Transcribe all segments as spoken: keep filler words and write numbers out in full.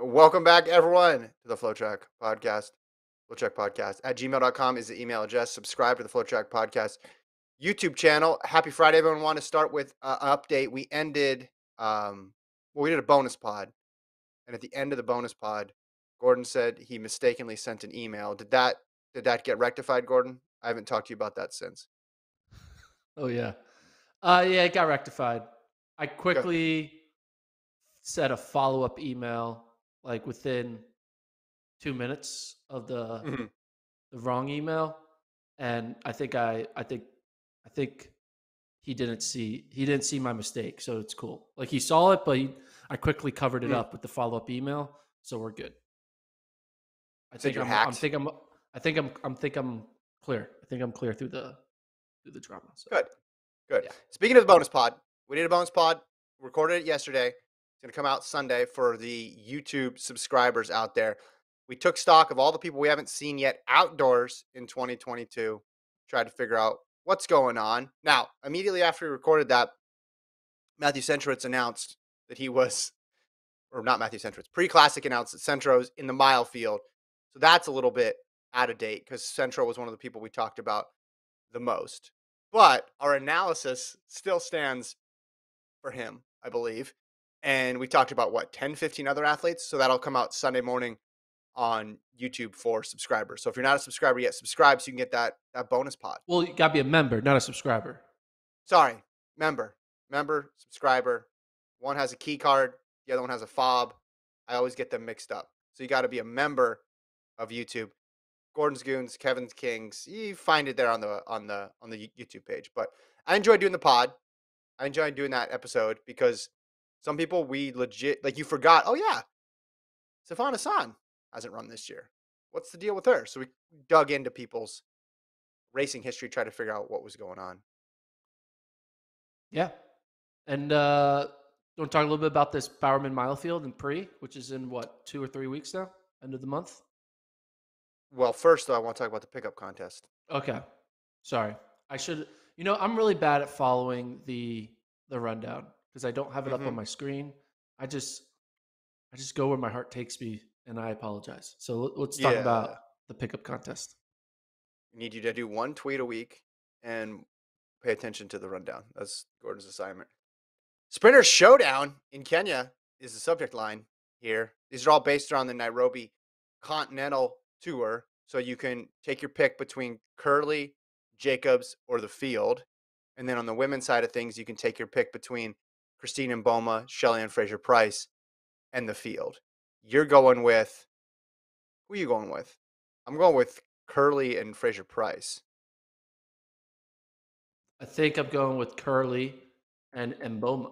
Welcome back, everyone, to the Flow Track Podcast. Flow Track Podcast at gmail dot com is the email address. Subscribe to the Flow Track Podcast YouTube channel. Happy Friday, everyone. I want to start with uh, an update. We ended, um, well, we did a bonus pod. And at the end of the bonus pod, Gordon said he mistakenly sent an email. Did that, did that get rectified, Gordon? I haven't talked to you about that since. Oh, yeah. Uh, yeah, it got rectified. I quickly Good. sent a follow-up email. Like within two minutes of the mm-hmm. the wrong email, and I think I I think I think he didn't see he didn't see my mistake, so it's cool. Like he saw it, but he, I quickly covered it mm. up with the follow up email, so we're good. I so think you're I'm, hacked. I'm think I'm I think I'm I'm think I'm clear. I think I'm clear through the through the drama. So. Good, good. Yeah. Speaking of the bonus pod, we did a bonus pod. Recorded it yesterday. It's going to come out Sunday for the YouTube subscribers out there. We took stock of all the people we haven't seen yet outdoors in twenty twenty-two, tried to figure out what's going on. Now, immediately after we recorded that, Matthew Centrowitz announced that he was, or not Matthew Centrowitz, pre-classic announced that Centro's in the mile field. So that's a little bit out of date because Centro was one of the people we talked about the most. But our analysis still stands for him, I believe. And we talked about, what, ten, fifteen other athletes? So that'll come out Sunday morning on YouTube for subscribers. So if you're not a subscriber yet, subscribe so you can get that that bonus pod. Well, you got to be a member, not a subscriber. Sorry, member. Member, subscriber. One has a key card. The other one has a fob. I always get them mixed up. So you got to be a member of YouTube. Gordon's Goons, Kevin's Kings. You find it there on the on the, on the YouTube page. But I enjoyed doing the pod. I enjoyed doing that episode because some people we legit, like you forgot, oh yeah, Safan Hassan hasn't run this year. What's the deal with her? So we dug into people's racing history, tried to figure out what was going on. Yeah. And uh, want to talk a little bit about this Bowerman Milefield and Pre, which is in what, two or three weeks now, end of the month? Well, first though, I want to talk about the pickup contest. Okay. Sorry. I should, you know, I'm really bad at following the the rundown. Because I don't have it mm-hmm. up on my screen. I just I just go where my heart takes me, and I apologize. So let's talk yeah. about the pickup contest. I need you to do one tweet a week and pay attention to the rundown. That's Gordon's assignment. Sprinter Showdown in Kenya is the subject line here. These are all based around the Nairobi Continental Tour. So you can take your pick between Curly, Jacobs, or the field. And then on the women's side of things, you can take your pick between Christine Mboma, Shelly-Ann Fraser-Pryce, and the field. You're going with, who are you going with? I'm going with Curly and Fraser-Pryce. I think I'm going with Curly and Mboma.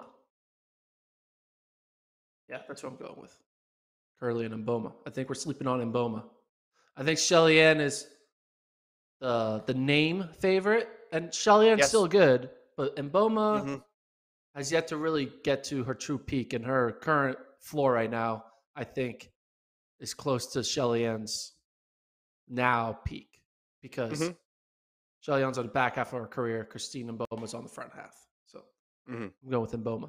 Yeah, that's what I'm going with. Curly and Mboma. I think we're sleeping on Mboma. I think Shelly-Ann is the, the name favorite, and Shelly-Ann's yes. still good, but Mboma... Mm-hmm. has yet to really get to her true peak, and her current floor right now, I think, is close to Shelly-Ann's now peak because mm-hmm. Shelly-Ann's on the back half of her career. Christine Mboma's on the front half. So mm-hmm. I'm going with Mboma.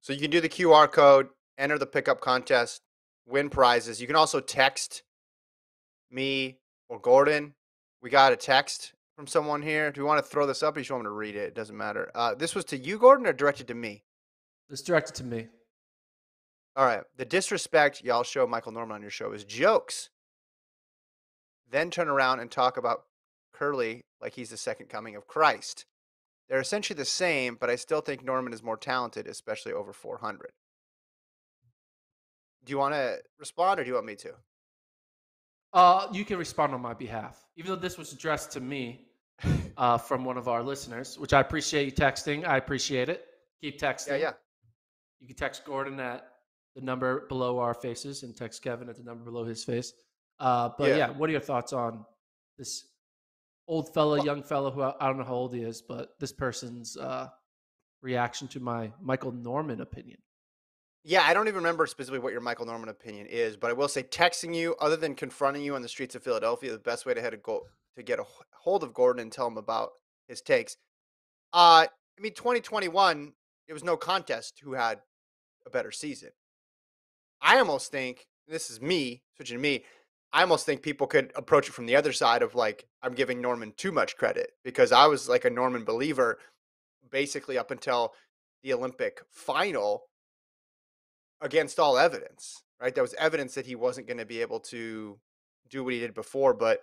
So you can do the Q R code, enter the pickup contest, win prizes. You can also text me or Gordon. We got a text from someone here. Do we want to throw this up or do you want me to read it? It doesn't matter. Uh, this was to you, Gordon, or directed to me? It's directed to me. All right. The disrespect y'all show Michael Norman on your show is jokes. Then turn around and talk about Curly like he's the second coming of Christ. They're essentially the same, but I still think Norman is more talented, especially over four hundred. Do you want to respond or do you want me to? Uh, you can respond on my behalf. Even though this was addressed to me uh, from one of our listeners, which I appreciate you texting. I appreciate it. Keep texting. Yeah, yeah. You can text Gordon at the number below our faces and text Kevin at the number below his face. Uh, but yeah. yeah, what are your thoughts on this old fella, well, young fella, who I, I don't know how old he is, but this person's uh, reaction to my Michael Norman opinion? Yeah, I don't even remember specifically what your Michael Norman opinion is, but I will say texting you, other than confronting you on the streets of Philadelphia, the best way to, head a goal, to get a hold of Gordon and tell him about his takes. Uh, I mean, twenty twenty-one, it was no contest who had a better season. I almost think, this is me, switching to me, I almost think people could approach it from the other side of like, I'm giving Norman too much credit, because I was like a Norman believer basically up until the Olympic final, against all evidence, right? There was evidence that he wasn't going to be able to do what he did before. But,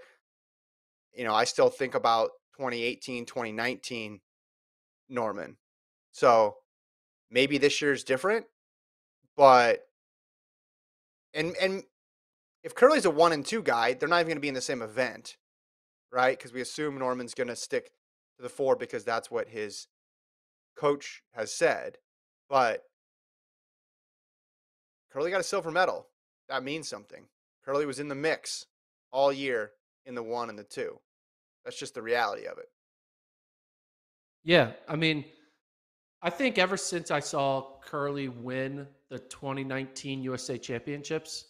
you know, I still think about twenty eighteen, twenty nineteen Norman. So maybe this year's different, but, and, and if Curly's a one and two guy, they're not even going to be in the same event, right? Because we assume Norman's going to stick to the four because that's what his coach has said. But Curly got a silver medal. That means something. Curly was in the mix all year in the one and the two. That's just the reality of it. Yeah, I mean, I think ever since I saw Curly win the twenty nineteen U S A Championships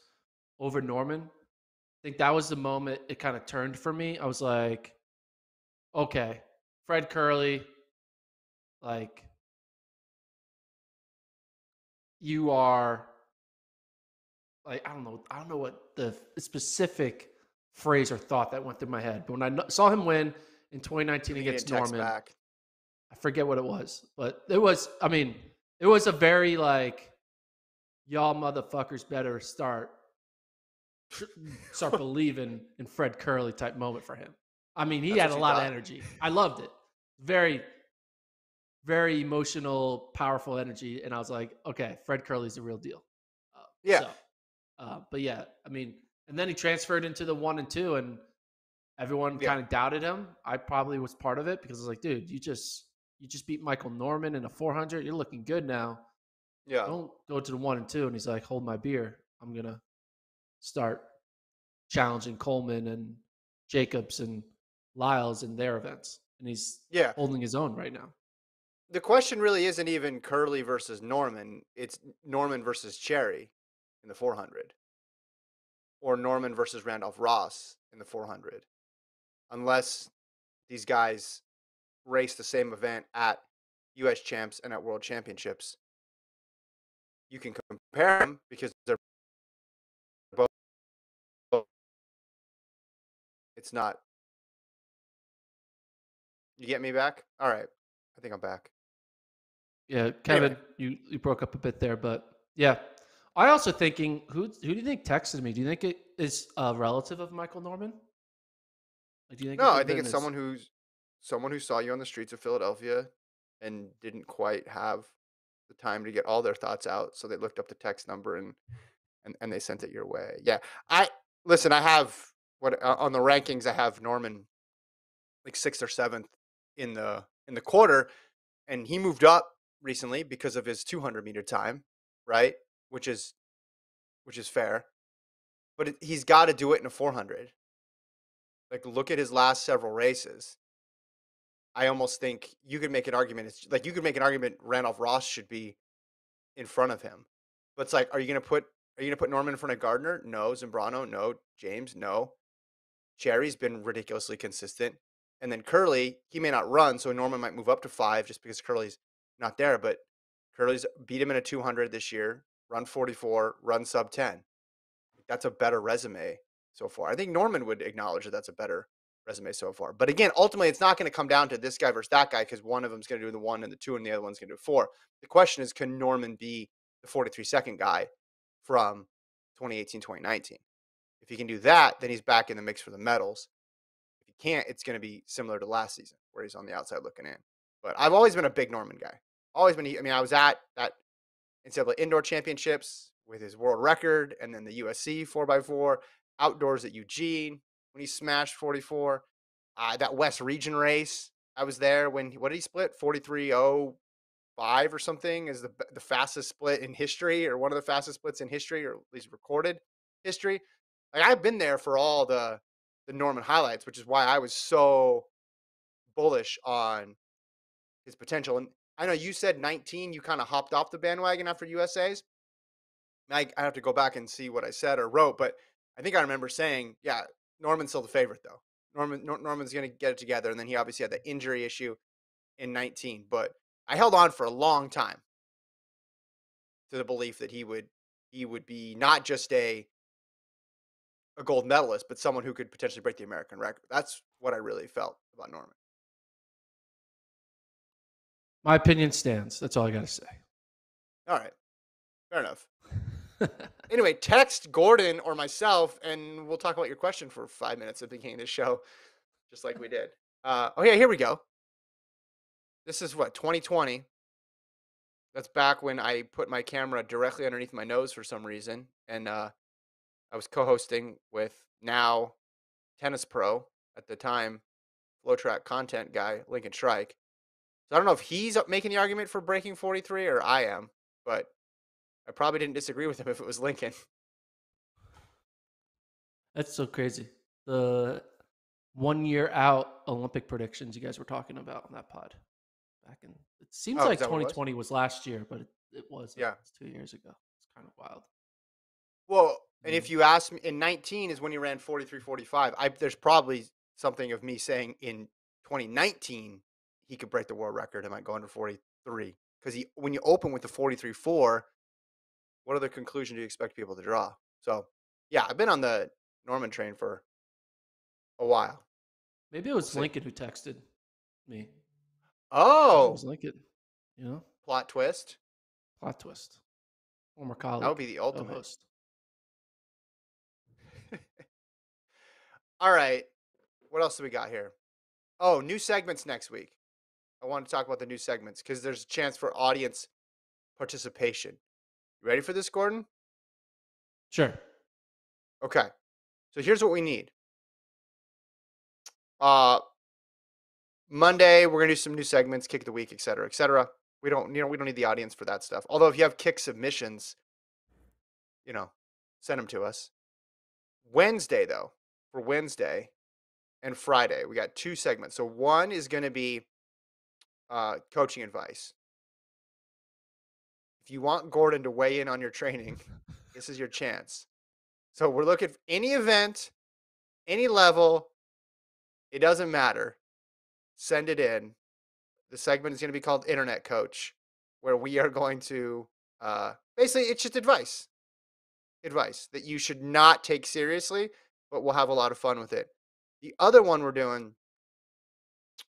over Norman, I think that was the moment it kind of turned for me. I was like, okay, Fred Kerley, like, you are... Like, I don't know, I don't know what the specific phrase or thought that went through my head, but when I saw him win in twenty nineteen against Norman, back. I forget what it was, but it was, I mean, it was a very like, y'all motherfuckers better start, start believing in Fred Kerley type moment for him. I mean, he That's had a lot thought. of energy. I loved it. Very, very emotional, powerful energy. And I was like, okay, Fred Kerley's the real deal. Uh, yeah. So. Uh, but yeah, I mean, and then he transferred into the one and two, and everyone yeah. kind of doubted him. I probably was part of it because I was like, dude, you just you just beat Michael Norman in a four hundred. You're looking good now. Yeah. Don't go to the one and two. And he's like, hold my beer. I'm going to start challenging Coleman and Jacobs and Lyles in their events. And he's yeah. holding his own right now. The question really isn't even Curly versus Norman. It's Norman versus Cherry in the four hundred, or Norman versus Randolph Ross in the four hundred, unless these guys race the same event at U S champs and at world championships. You can compare them because they're both, it's not, you get me back? All right. I think I'm back. Yeah. Kevin, anyway. you, you broke up a bit there, but yeah. I also thinking, who who do you think texted me? Do you think it is a relative of Michael Norman? Like, do you think no, I think it's someone who's someone who saw you on the streets of Philadelphia and didn't quite have the time to get all their thoughts out, so they looked up the text number and and, and they sent it your way. Yeah, I listen. I have what on the rankings. I have Norman like sixth or seventh in the in the quarter, and he moved up recently because of his two hundred meter time, right? Which is, which is fair, but it, he's got to do it in a four hundred. Like, look at his last several races. I almost think you could make an argument. It's like you could make an argument Randolph Ross should be in front of him. But it's like, are you gonna put are you gonna put Norman in front of Gardner? No. Zambrano? No. James? No. Cherry's been ridiculously consistent, and then Curly. He may not run, so Norman might move up to five just because Curly's not there. But Curly's beat him in a two hundred this year. Run forty-four, run sub ten. That's a better resume so far. I think Norman would acknowledge that that's a better resume so far. But again, ultimately, it's not going to come down to this guy versus that guy because one of them's going to do the one and the two, and the other one's going to do four. The question is, can Norman be the forty-three second guy from twenty eighteen, twenty nineteen? If he can do that, then he's back in the mix for the medals. If he can't, it's going to be similar to last season where he's on the outside looking in. But I've always been a big Norman guy. Always been. I mean, I was at that N C double A indoor championships with his world record, and then the U S C four by four, outdoors at Eugene when he smashed forty-four. Uh, that West Region race, I was there when, what did he split? forty-three oh five or something is the the fastest split in history, or one of the fastest splits in history, or at least recorded history. Like, I've been there for all the, the Norman highlights, which is why I was so bullish on his potential. And I know you said nineteen, you kind of hopped off the bandwagon after U S A's. I, I have to go back and see what I said or wrote, but I think I remember saying, yeah, Norman's still the favorite, though. Norman Nor- Norman's going to get it together, and then he obviously had the injury issue in nineteen. But I held on for a long time to the belief that he would he would be not just a a gold medalist, but someone who could potentially break the American record. That's what I really felt about Norman. My opinion stands. That's all I got to say. All right. Fair enough. Anyway, text Gordon or myself, and we'll talk about your question for five minutes at the beginning of the show, just like we did. Uh, oh, yeah, here we go. This is what, twenty twenty. That's back when I put my camera directly underneath my nose for some reason. And uh, I was co-hosting with now tennis pro at the time, Flow Track content guy, Lincoln Shrike. So I don't know if he's making the argument for breaking forty-three or I am, but I probably didn't disagree with him if it was Lincoln. That's so crazy. The one year out Olympic predictions you guys were talking about on that pod back in, it seems oh, like twenty twenty was? was last year, but it, it was yeah. It was two years ago. It's kind of wild. Well, and yeah. If you ask me, in nineteen is when you ran forty-three forty-five. I, there's probably something of me saying in twenty nineteen, he could break the world record. It might go under forty-three. Because he, when you open with the forty-three four, what other conclusion do you expect people to draw? So, yeah, I've been on the Norman train for a while. Maybe it was Lincoln who texted me. Oh. It was Lincoln. You know? Plot twist. Plot twist. Former colleague. That would be the ultimate. Host. All right. What else do we got here? Oh, new segments next week. I want to talk about the new segments because there's a chance for audience participation. You ready for this, Gordon? Sure. Okay. So here's what we need. Uh, Monday, we're going to do some new segments, kick of the week, et cetera, et cetera. We don't, you know, we don't need the audience for that stuff. Although if you have kick submissions, you know, send them to us. Wednesday, though, for Wednesday and Friday, we got two segments. So one is going to be uh, coaching advice. If you want Gordon to weigh in on your training, this is your chance. So we're looking for any event, any level. It doesn't matter. Send it in. The segment is going to be called Internet Coach, where we are going to uh, basically it's just advice. Advice that you should not take seriously, but we'll have a lot of fun with it. The other one we're doing,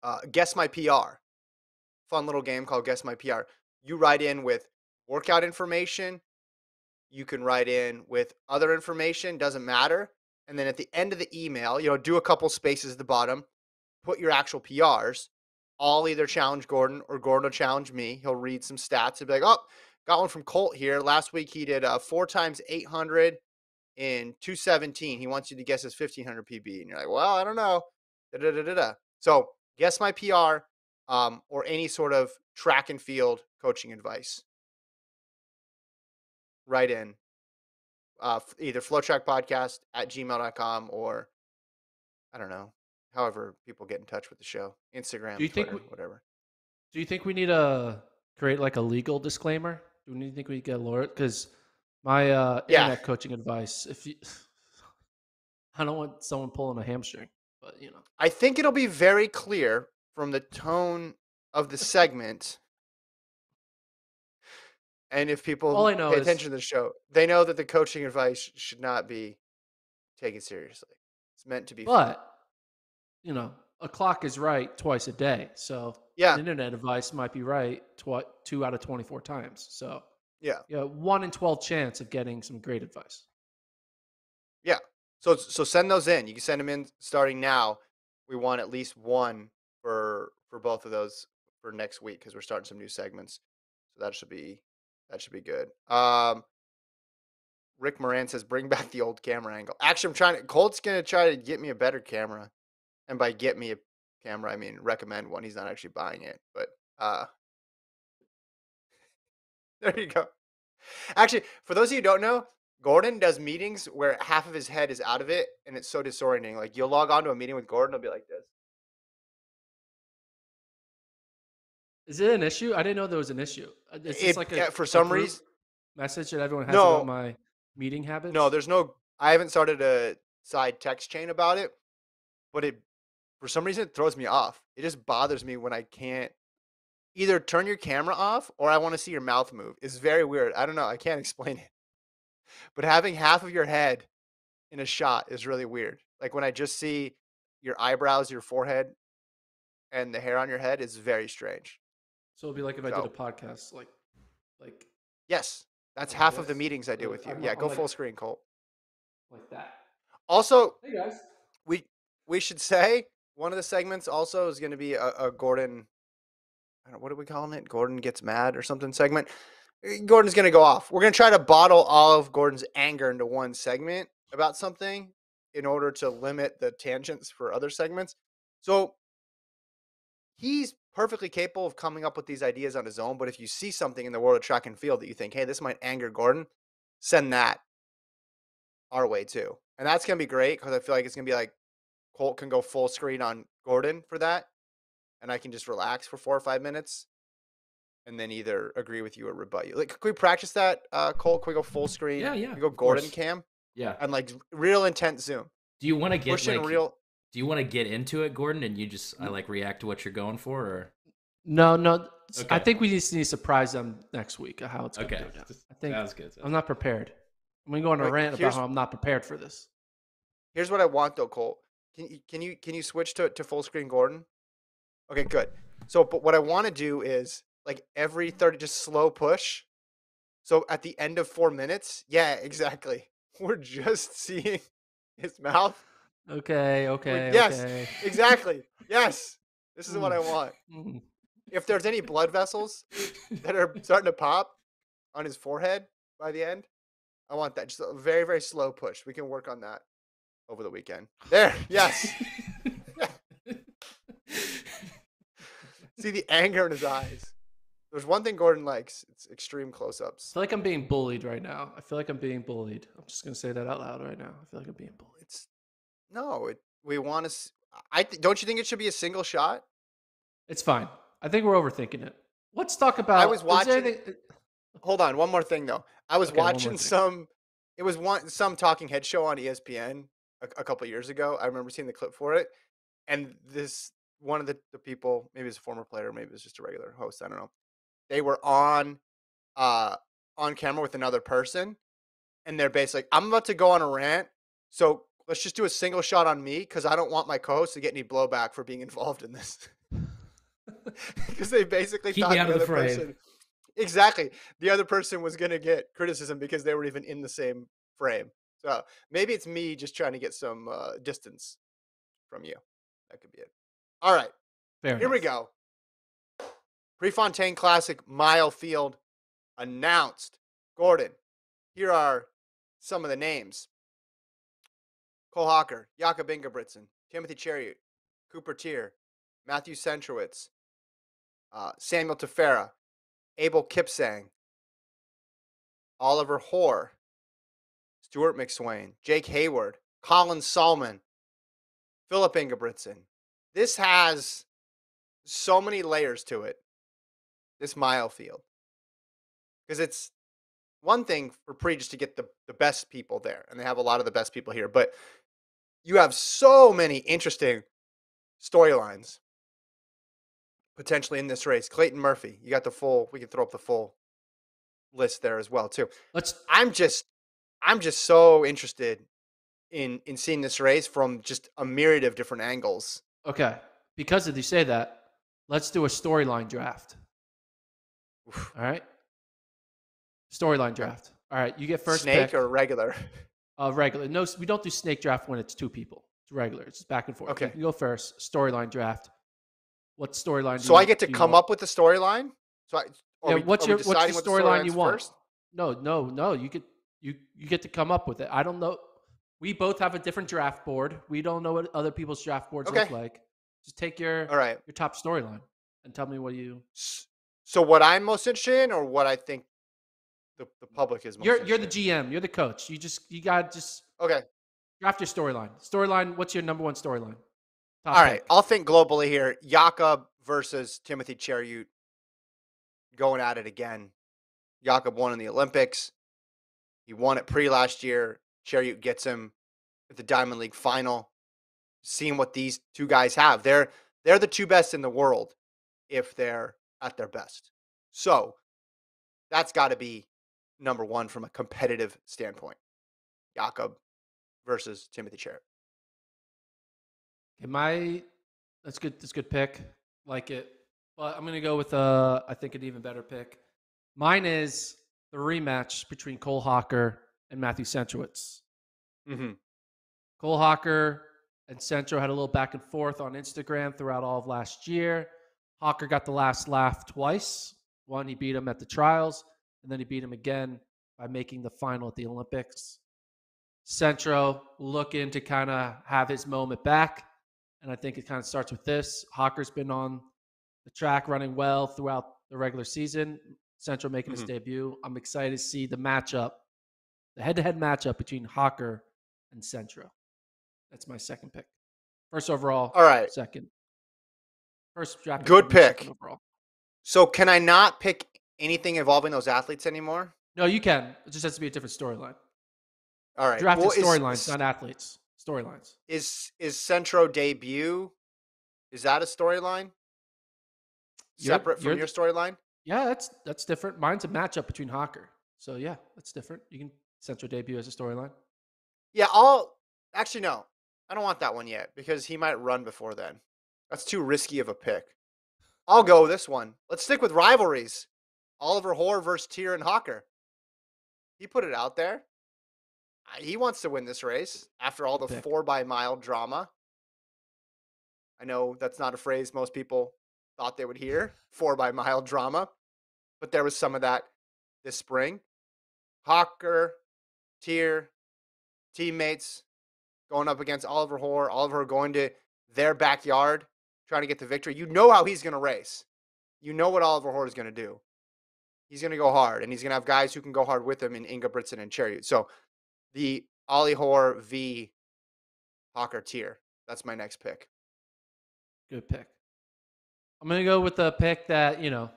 uh, Guess My P R. Fun little game called Guess My P R. You write in with workout information. You can write in with other information, doesn't matter. And then at the end of the email, you know, do a couple spaces at the bottom, put your actual P Rs. I'll either challenge Gordon or Gordon will challenge me. He'll read some stats and be like, oh, got one from Colt here. Last week he did uh, four times eight hundred in two seventeen. He wants you to guess his fifteen hundred P B. And you're like, well, I don't know. Da, da, da, da, da. So guess my P R um, or any sort of track and field coaching advice. Write in uh, either flowtrackpodcast at gmail dot com or I don't know, however people get in touch with the show, Instagram, do you Twitter, think we, whatever. Do you think we need to create like a legal disclaimer? Do you think we get a lawyer? Because my uh, internet yeah. coaching advice, if you, I don't want someone pulling a hamstring, but you know. I think it'll be very clear from the tone of the segment. And if people All I know pay attention to the show, they know that the coaching advice should not be taken seriously. It's meant to be But, fun. You know, a clock is right twice a day. So yeah. Internet advice might be right tw- two out of twenty-four times. So yeah, you know, one in twelve chance of getting some great advice. Yeah. So, so send those in. You can send them in starting now. We want at least one for, for both of those for next week because we're starting some new segments. So that should be... That should be good. Um, Rick Moran says, bring back the old camera angle. Actually, I'm trying to, Colt's going to try to get me a better camera. And by get me a camera, I mean, recommend one. He's not actually buying it, but, uh, there you go. Actually, for those of you who don't know, Gordon does meetings where half of his head is out of it. And it's so disorienting. Like you'll log on to a meeting with Gordon. It'll be like this. Is it an issue? I didn't know there was an issue. Is it, like a, yeah, for some reason, message that everyone has no, about my meeting habits? No, there's no. I haven't started a side text chain about it, but it for some reason it throws me off. It just bothers me when I can't either turn your camera off or I want to see your mouth move. It's very weird. I don't know. I can't explain it. but having half of your head in a shot is really weird. Like when I just see your eyebrows, your forehead, and the hair on your head is very strange. So it'll be like if so. I did a podcast, like, like. Yes, that's like half this. of the meetings I do with you. I'm, yeah, I'm go like, full screen, Colt. Like that. Also, hey guys. we we should say one of the segments also is going to be a, a Gordon. I don't know, what are we calling it? Gordon gets mad or something segment. Gordon's going to go off. We're going to try to bottle all of Gordon's anger into one segment about something in order to limit the tangents for other segments. So he's perfectly capable of coming up with these ideas on his own. But if you see something in the world of track and field that you think, hey, this might anger Gordon, send that our way too. And that's going to be great because I feel like it's going to be like Colt can go full screen on Gordon for that. And I can just relax for four or five minutes and then either agree with you or rebut you. Like, could we practice that, uh, Colt? Could we go full screen? Yeah, yeah. Can we go Gordon cam? Yeah. And like real intent zoom. Do you want to get like, real... Do you want to get into it, Gordon, and you just I like react to what you're going for? Or no, no. Okay. I think we just need to surprise them next week how it's going okay. to go down. I think Sounds good. I'm not prepared. I'm going to go on a like, rant about how I'm not prepared for this. Here's what I want though, Colt. Can you can you can you switch to to full screen Gordon? Okay, good. So, but what I want to do is like every thirty, just slow push. So at the end of four minutes, yeah, exactly. We're just seeing his mouth. Okay, okay, like, yes, okay. Exactly. Yes, this is what I want. If there's any blood vessels that are starting to pop on his forehead by the end, I want that. Just a very, very slow push. We can work on that over the weekend. There, yes. See the anger in his eyes. There's one thing Gordon likes. It's extreme close-ups. I feel like I'm being bullied right now. I feel like I'm being bullied. I'm just going to say that out loud right now. I feel like I'm being bullied. It's, no, it, we want to... I th- don't you think it should be a single shot? It's fine. I think we're overthinking it. Let's talk about... I was watching... Anything... Hold on. One more thing, though. I was okay, watching some... It was one some talking head show on E S P N a, a couple years ago. I remember seeing the clip for it. And this... One of the, the people, maybe it's a former player, maybe it's just a regular host, I don't know. They were on uh, on camera with another person, and they're basically like, I'm about to go on a rant, so let's just do a single shot on me because I don't want my co-host to get any blowback for being involved in this. Because they basically Keep thought the other the person... Exactly. The other person was going to get criticism because they were even in the same frame. So maybe it's me just trying to get some uh, distance from you. That could be it. All right, Fair here enough. we go. Prefontaine Classic Mile Field announced. Gordon, here are some of the names. Cole Hawker, Jakob Ingebrigtsen, Timothy Cheruiyot, Cooper Teare, Matthew Centrowitz, uh, Samuel Tefera, Abel Kipsang, Oliver Hoare, Stewart McSweyn, Jake Hayward, Colin Sahlman, Philip Ingebrigtsen. This has so many layers to it, this mile field. Because it's one thing for Pre just to get the, the best people there, and they have a lot of the best people here, but you have so many interesting storylines potentially in this race. Clayton Murphy, you got the full, we can throw up the full list there as well, too. Let's. I'm just, I'm just so interested in, in seeing this race from just a myriad of different angles. Okay, because if you say that, let's do a storyline draft. Oof. All right? Storyline draft. All right, you get first snake pick. Snake or regular? Uh, regular. No, we don't do snake draft when it's two people. It's regular. It's back and forth. Okay. You go first. Storyline draft. What storyline do so you So I get to come want? up with the storyline? So I, yeah, we, what's, your, what's your what's the storyline you want? First? No, no, no. You get, you, you get to come up with it. I don't know. We both have a different draft board. We don't know what other people's draft boards okay. look like. Just take your All right. your top storyline and tell me what you. So what I'm most interested in, or what I think the, the public is most you're, interested in? You're the G M. You're the coach. You just you got just okay. draft your storyline. Storyline. What's your number one storyline? All right. Pick. I'll think globally here. Jakob versus Timothy Cheruiyot going at it again. Jakob won in the Olympics. He won at Pre last year. Cheruiyot gets him at the Diamond League final. Seeing what these two guys have. They're they're the two best in the world if they're at their best. So that's got to be number one from a competitive standpoint? Jakob versus Timothy Cheruiyot. Okay, my that's good. That's a good pick. Like it, but I'm gonna go with uh I think an even better pick. Mine is the rematch between Cole Hawker and Matthew Centrowitz. Mm-hmm. Cole Hawker and Centro had a little back and forth on Instagram throughout all of last year. Hawker got the last laugh twice. One, he beat him at the trials, and then he beat him again by making the final at the Olympics. Centro looking to kind of have his moment back, and I think it kind of starts with this. Hawker's been on the track running well throughout the regular season. Centro making mm-hmm. his debut. I'm excited to see the matchup, the head-to-head matchup between Hawker and Centro. That's my second pick. First overall. All right. Second. First draft. Good pick. Overall. So can I not pick anything involving those athletes anymore? No, you can. It just has to be a different storyline. All right. Drafted well, storylines, not athletes. Storylines. Is is Centro debut? Is that a storyline? Separate from your storyline? Yeah, that's that's different. Mine's a matchup between Hawker. So yeah, that's different. You can Centro debut as a storyline. Yeah, I'll actually no. I don't want that one yet because he might run before then. That's too risky of a pick. I'll go with this one. Let's stick with rivalries. Oliver Hoare versus Teare and Hawker. He put it out there. He wants to win this race after all the pick. four by mile drama. I know that's not a phrase most people thought they would hear, four by mile drama, but there was some of that this spring. Hawker, Teare, teammates going up against Oliver Hoare. Oliver Hoare going to their backyard, trying to get the victory. You know how he's going to race. You know what Oliver Hoare is going to do. He's going to go hard, and he's going to have guys who can go hard with him in Ingebrigtsen and Cheruiyot. So the Ollie Hoare v. Hawker Teare. That's my next pick. Good pick. I'm going to go with the pick that, you know,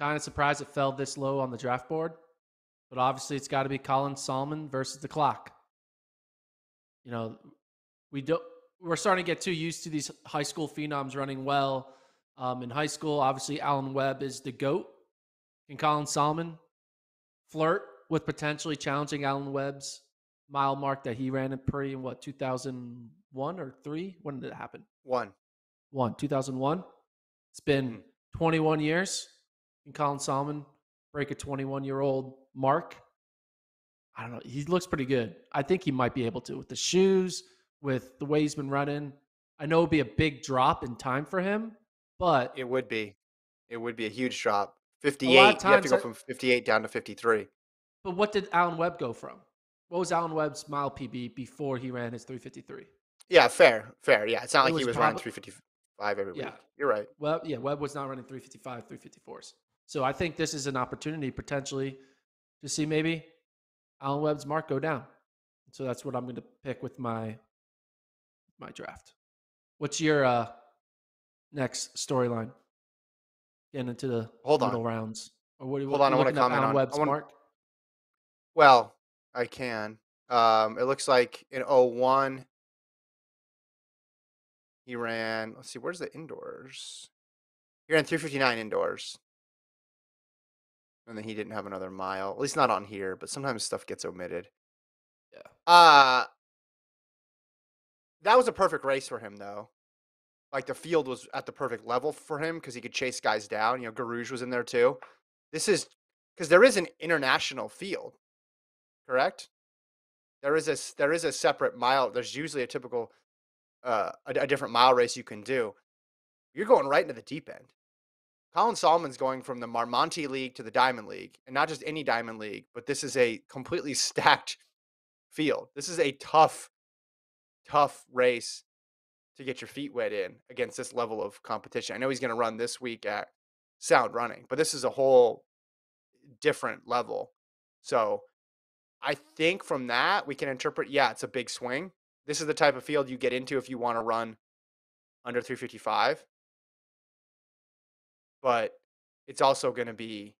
kind of surprised it fell this low on the draft board, but obviously it's got to be Colin Sahlman versus the clock. You know, we don't, we're starting to get too used to these high school phenoms running well. Um, in high school, obviously, Alan Webb is the GOAT. Can Colin Sahlman flirt with potentially challenging Alan Webb's mile mark that he ran in pre in what, two thousand one or three? When did it happen? One. One, two thousand one. It's been twenty-one years. Can Colin Sahlman break a twenty-one-year-old mark? I don't know. He looks pretty good. I think he might be able to with the shoes, with the way he's been running. I know it would be a big drop in time for him, but it would be. It would be a huge drop. fifty-eight. You have to go from fifty-eight down to fifty-three. But what did Alan Webb go from? What was Alan Webb's mile P B before he ran his three fifty-three? Yeah, fair, fair. Yeah, it's not like he was running three fifty-five every week. You're right. Well, yeah, Webb was not running three fifty-five, three fifty-fours. So I think this is an opportunity potentially to see maybe Alan Webb's mark go down. So that's what I'm going to pick with my my draft. What's your uh, next storyline? Getting into the Hold middle on. rounds. Or what, Hold what, on, I want to comment on Webb's wanna, mark. Well, I can. Um, it looks like in oh one, he ran, let's see, where's the indoors? He ran three fifty-nine indoors. And then he didn't have another mile. At least not on here, but sometimes stuff gets omitted. Yeah. Uh, that was a perfect race for him, though. Like, the field was at the perfect level for him because he could chase guys down. You know, Garouge was in there, too. This is because there is an international field, correct? There is a, there is a separate mile. There's usually a typical, uh, a, a different mile race you can do. You're going right into the deep end. Colin Sahlman's going from the Marmonti League to the Diamond League, and not just any Diamond League, but this is a completely stacked field. This is a tough, tough race to get your feet wet in against this level of competition. I know he's going to run this week at Sound Running, but this is a whole different level. So I think from that, we can interpret, yeah, it's a big swing. This is the type of field you get into if you want to run under three fifty-five. But it's also going to be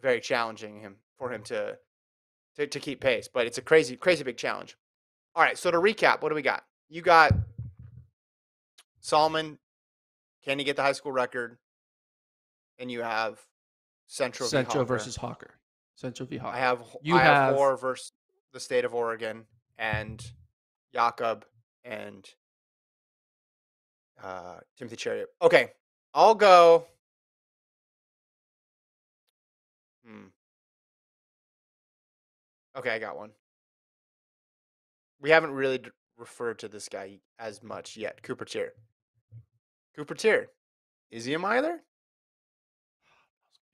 very challenging him for him to, to to keep pace. But it's a crazy, crazy big challenge. All right, so to recap, what do we got? You got Sahlman, can he get the high school record? And you have Centro, Centro v. versus Hawker. Centro v. Hawker. I have you I have, have Hoare versus the state of Oregon and Jakob and uh, Timothy Cheruiyot. Okay, I'll go. Hmm. Okay, I got one. We haven't really d- referred to this guy as much yet. Cooper Teare. Cooper Teare. Is he a Miler?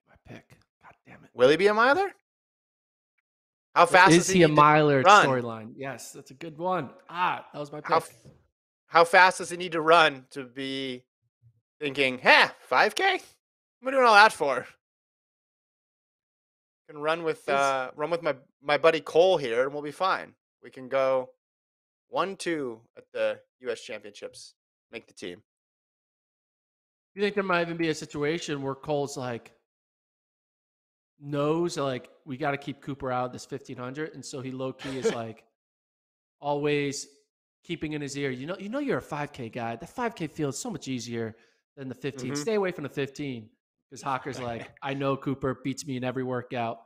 My pick. God damn it. Will he be a Miler? How fast is, is he? Is he a Miler storyline? Yes, that's a good one. Ah, that was my pick. How, f- how fast does he need to run to be thinking, "Heh, five K? What am I doing all that for?" Can run with uh, run with my, my buddy Cole here, and we'll be fine. We can go one two at the U S Championships, make the team. You think there might even be a situation where Cole's like knows like we got to keep Cooper out of this fifteen hundred, and so he low key is like always keeping in his ear. You know, you know, you're a five K guy. The five K feels so much easier than the fifteen. Mm-hmm. Stay away from the fifteen. Because Hawker's like, I know Cooper beats me in every workout.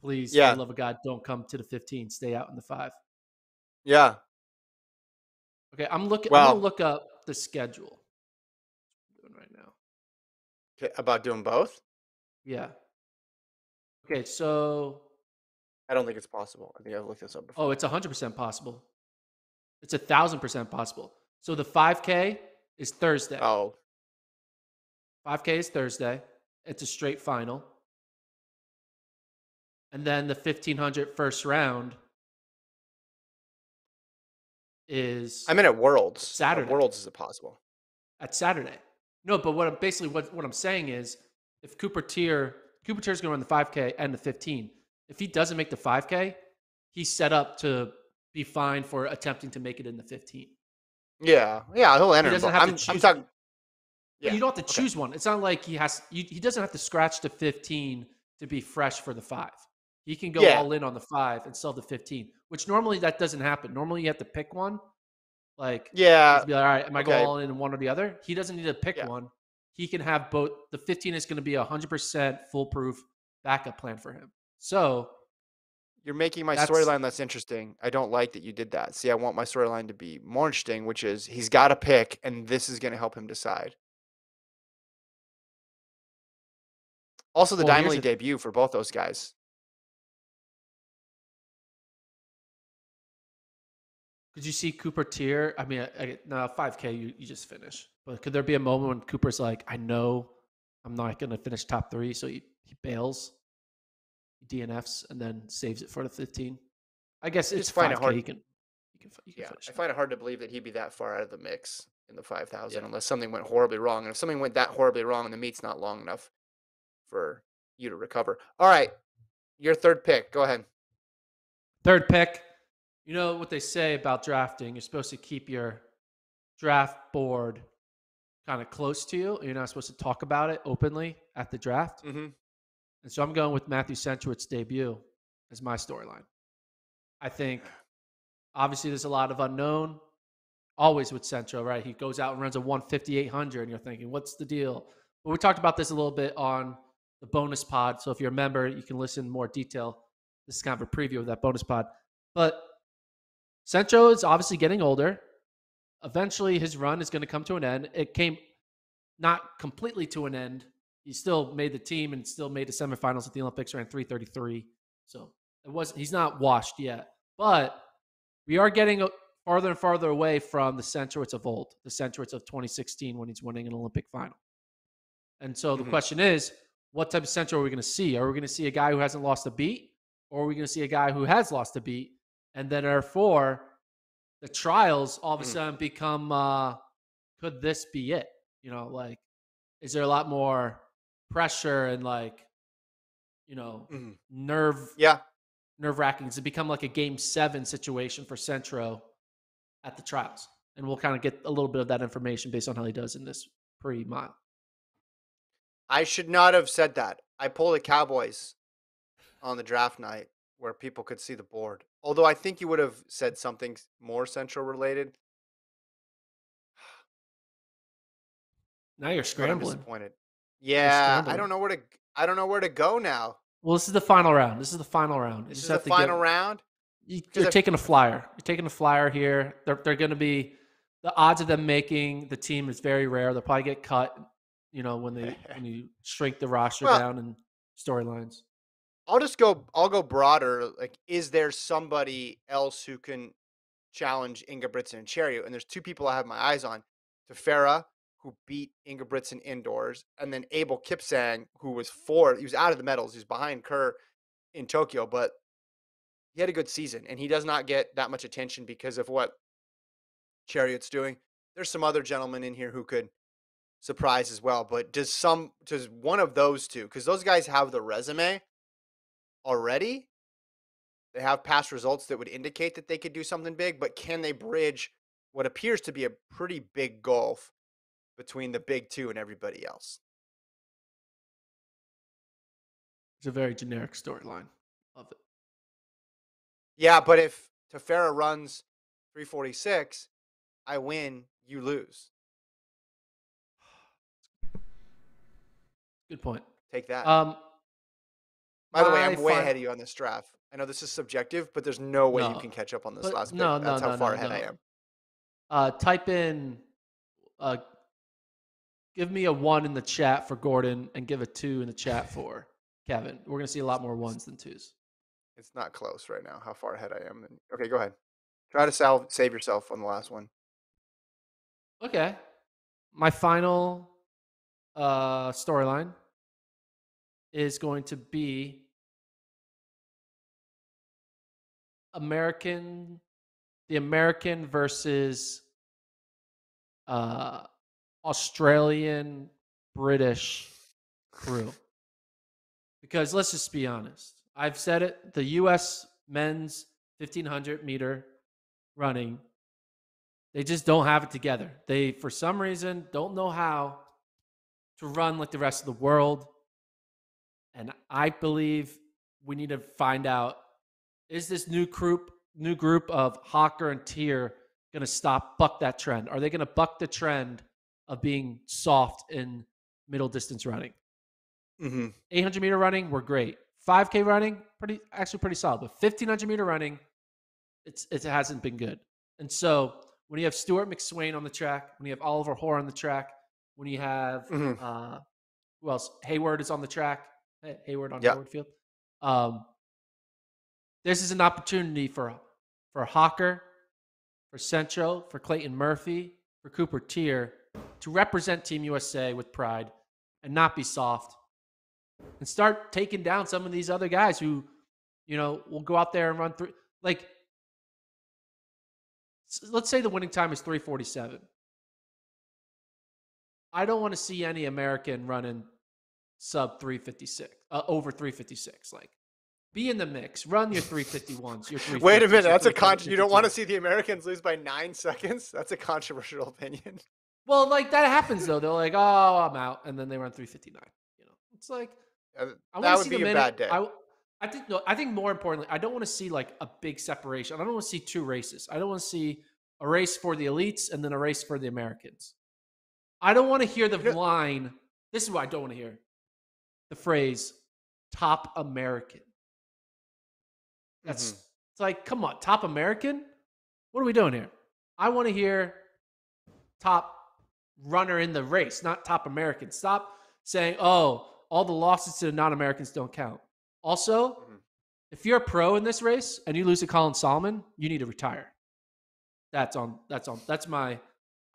Please, yeah. for the love of God, don't come to the fifteen. Stay out in the five. Yeah. Okay, I'm looking. Well, I'm gonna look up the schedule doing right now. Okay, about doing both. Yeah. Okay, so I don't think it's possible. I think I've looked this up before. Oh, it's a hundred percent possible. It's a thousand percent possible. So the five K is Thursday. Oh. Five K is Thursday. It's a straight final. And then the fifteen hundred first round is... I mean, at Worlds. Saturday. At Worlds, is it possible? At Saturday. No, but what I'm, basically what, what I'm saying is if Cooper Teare... Cooper Tier's going to run the five K and the fifteen. If he doesn't make the five K, he's set up to be fined for attempting to make it in the fifteen. Yeah. Yeah, he'll enter. He doesn't have I'm, to choose... I'm talking... Yeah. You don't have to okay. choose one. It's not like he has. You, he doesn't have to scratch the fifteen to be fresh for the five. He can go yeah. all in on the five and sell the fifteen, which normally that doesn't happen. Normally you have to pick one. Like yeah, be like, all right, am I okay. going all in on one or the other? He doesn't need to pick yeah. one. He can have both. The fifteen is going to be a hundred percent foolproof backup plan for him. So you're making my storyline less interesting. I don't like that you did that. See, I want my storyline to be more interesting, which is he's got to pick, and this is going to help him decide. Also, the well, Diamond League debut for both those guys. Could you see Cooper Teare? I mean, I, I, no, five K, you, you just finish. But could there be a moment when Cooper's like, I know I'm not going to finish top three, so he, he bails, he D N Fs, and then saves it for the fifteen? I guess I it's find five K. It hard. He can, he can, he can yeah, finish. I find it hard to believe that he'd be that far out of the mix in the five thousand yeah. unless something went horribly wrong. And if something went that horribly wrong and the meet's not long enough for you to recover. All right, your third pick. Go ahead. Third pick. You know what they say about drafting. You're supposed to keep your draft board kind of close to you. You're not supposed to talk about it openly at the draft. Mm-hmm. And so I'm going with Matthew Centrowitz's debut as my storyline. I think, obviously, there's a lot of unknown. Always with Centro, right? He goes out and runs a one fifty-eight hundred, and you're thinking, what's the deal? But we talked about this a little bit on the bonus pod. So if you're a member, you can listen in more detail. This is kind of a preview of that bonus pod. But Centro is obviously getting older. Eventually, his run is going to come to an end. It came not completely to an end. He still made the team and still made the semifinals at the Olympics, ran three thirty-three. So it wasn't. He's not washed yet. But we are getting farther and farther away from the Centrowitz of old, the Centrowitz of twenty sixteen when he's winning an Olympic final. And so the mm-hmm. question is, what type of Centro are we going to see? Are we going to see a guy who hasn't lost a beat? Or are we going to see a guy who has lost a beat? And then therefore, the trials all of a mm. sudden become, uh, could this be it? You know, like, is there a lot more pressure and like, you know, mm. nerve, yeah. nerve wracking? Does it become like a game seven situation for Centro at the trials? And we'll kind of get a little bit of that information based on how he does in this pre-mile. I should not have said that. I pulled the Cowboys on the draft night where people could see the board. Although I think you would have said something more Central related. Now you're scrambling. I'm disappointed. Yeah, you're scrambling. I don't know where to I don't know where to go now. Well, this is the final round. This is the final round. This is the final round? You're taking a flyer. You're taking a flyer here. They're, they're going to be – the odds of them making the team is very rare. They'll probably get cut, you know, when they when you shrink the roster well, down and storylines. I'll just go – I'll go broader. Like, is there somebody else who can challenge Ingebrigtsen and Cheruiyot? And there's two people I have my eyes on. Tefera, who beat Ingebrigtsen indoors, and then Abel Kipsang, who was fourth. He was out of the medals. He was behind Kerr in Tokyo, but he had a good season, and he does not get that much attention because of what Cheruiyot's doing. There's some other gentlemen in here who could surprise as well, but does some does one of those two, because those guys have the resume already. They have past results that would indicate that they could do something big, but can they bridge what appears to be a pretty big gulf between the big two and everybody else? It's a very generic storyline. Love it. Yeah, but if Tefera runs three forty-six, I win, you lose. Good point. Take that. Um, By the way, I'm way ahead of you on this draft. I know this is subjective, but there's no way no, you can catch up on this last pick. No, That's no, how no, far no, ahead no. I am. Uh, type in... Uh, Give me a one in the chat for Gordon and give a two in the chat for Kevin. We're going to see a lot more ones than twos. It's not close right now how far ahead I am. Okay, go ahead. Try to salve, save yourself on the last one. Okay. My final uh, storyline is going to be American, the American versus uh, Australian British crew, because let's just be honest, I've said it, the U S men's fifteen hundred meter running, they just don't have it together. They, for some reason, don't know how to run like the rest of the world, and I believe we need to find out, is this new group new group of Hawker and Teare going to stop buck that trend? Are they going to buck the trend of being soft in middle distance running? Mm-hmm. eight hundred meter running, we're great. five K running, pretty actually pretty solid. But fifteen hundred meter running, it's it hasn't been good. And so when you have Stewart McSweyn on the track, when you have Oliver Hoare on the track, when you have mm-hmm. uh, who else? Hayward is on the track. Hey, Hayward on yep. Hayward Field. Um, this is an opportunity for for Hawker, for Centro, for Clayton Murphy, for Cooper Teare, to represent Team U S A with pride and not be soft and start taking down some of these other guys who, you know, will go out there and run through. Like, let's say the winning time is three forty-seven. I don't want to see any American running sub three fifty-six, uh, over three fifty-six. Like, be in the mix. Run your three fifty-ones. Your three fifties, Wait a minute. That's a con. You don't want to see the Americans lose by nine seconds? That's a controversial opinion. Well, like, that happens, though. They're like, oh, I'm out. And then they run three fifty-nine. You know, it's like, yeah, I that would see be a bad day. I, I think, no, I think more importantly, I don't want to see like a big separation. I don't want to see two races. I don't want to see a race for the elites and then a race for the Americans. I don't want to hear the you know, line. This is what I don't want to hear. The phrase, top American. That's mm-hmm. It's like, come on, top American? What are we doing here? I want to hear top runner in the race, not top American. Stop saying, oh, all the losses to the non-Americans don't count. Also, mm-hmm. if you're a pro in this race and you lose to Colin Sahlman, you need to retire. That's on, that's on, that's my,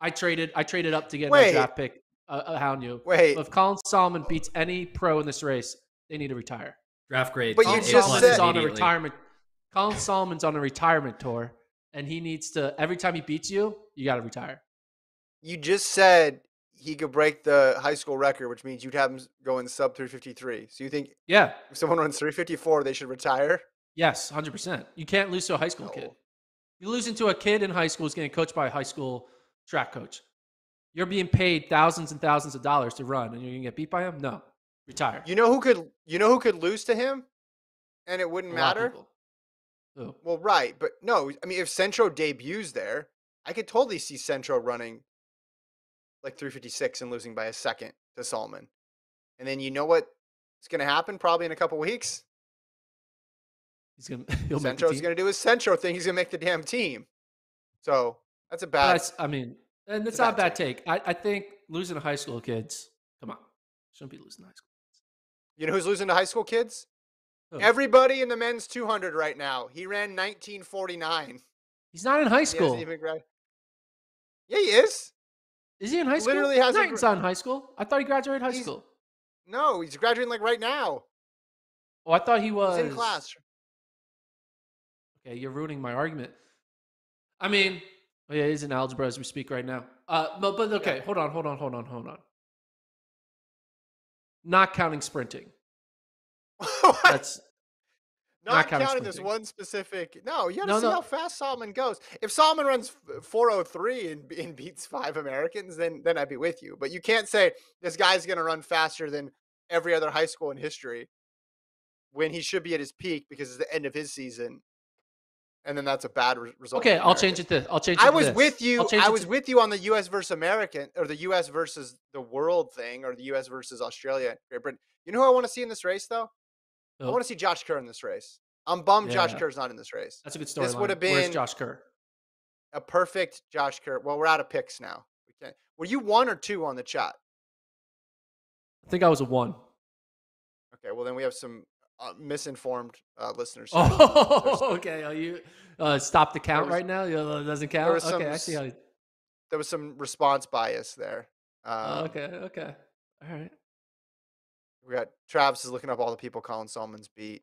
I traded, I traded up to get a draft pick, uh, uh, Hound you. Wait. So if Colin Sahlman beats any pro in this race, they need to retire. Draft grade. But Colin you just Sahlman's said on a retirement, Colin Solomon's on a retirement tour, and he needs to, every time he beats you, you got to retire. You just said he could break the high school record, which means you'd have him going sub three fifty-three. So you think yeah, if someone runs three fifty-four, they should retire? Yes, one hundred percent. You can't lose to a high school no. kid. You're losing to a kid in high school who's getting coached by a high school track coach. You're being paid thousands and thousands of dollars to run, and you're going to get beat by him? No. Retire. You know who could You know who could lose to him and it wouldn't a matter? Who? Well, right. But no, I mean, if Centro debuts there, I could totally see Centro running like three fifty-six and losing by a second to Sahlman. And then you know what It's going to happen probably in a couple weeks. He's going. Centro's going to do his Centro thing. He's going to make the damn team. So that's a bad. That's, I mean, and it's not a bad take. I, I think losing to high school kids. Come on, shouldn't be losing to high school kids. You know who's losing to high school kids? Oh. Everybody in the men's two hundred right now. He ran nineteen forty-nine. He's not in high school. He even grad- yeah, he is. Is he in high school? Literally hasn't. Knighton's not in high school. I thought he graduated high he's, school. No, he's graduating like right now. Oh, I thought he was. He's in class. Okay, you're ruining my argument. I mean, oh yeah, he's in algebra as we speak right now. Uh, but, but okay, yeah. hold on, hold on, hold on, hold on. Not counting sprinting. That's not, not counting, counting this one specific. No, you got to no, see no. how fast Solomon goes. If Solomon runs four oh three and, and beats five Americans, then then I'd be with you. But you can't say this guy's going to run faster than every other high school in history when he should be at his peak because it's the end of his season. And then that's a bad re- result. Okay, I'll change it to I'll change it I was this. with you. I was to- with you on the U S versus American, or the U S versus the world thing, or the U S versus Australia, Great Britain. You know who I want to see in this race, though? Oh. I want to see Josh Kerr in this race. I'm bummed yeah. Josh Kerr's not in this race. That's a good story. This would have been Where's Josh Kerr? A perfect Josh Kerr. Well, we're out of picks now. We can't. Were you one or two on the chat? I think I was a one. Okay, well then we have some Uh, misinformed uh, listeners. Oh, okay. Are you uh, stop the count was, right now? It doesn't count. Okay, some, I see. How you... There was some response bias there. Um, oh, okay, okay, all right. We got Travis is looking up all the people Colin Sahlman's beat.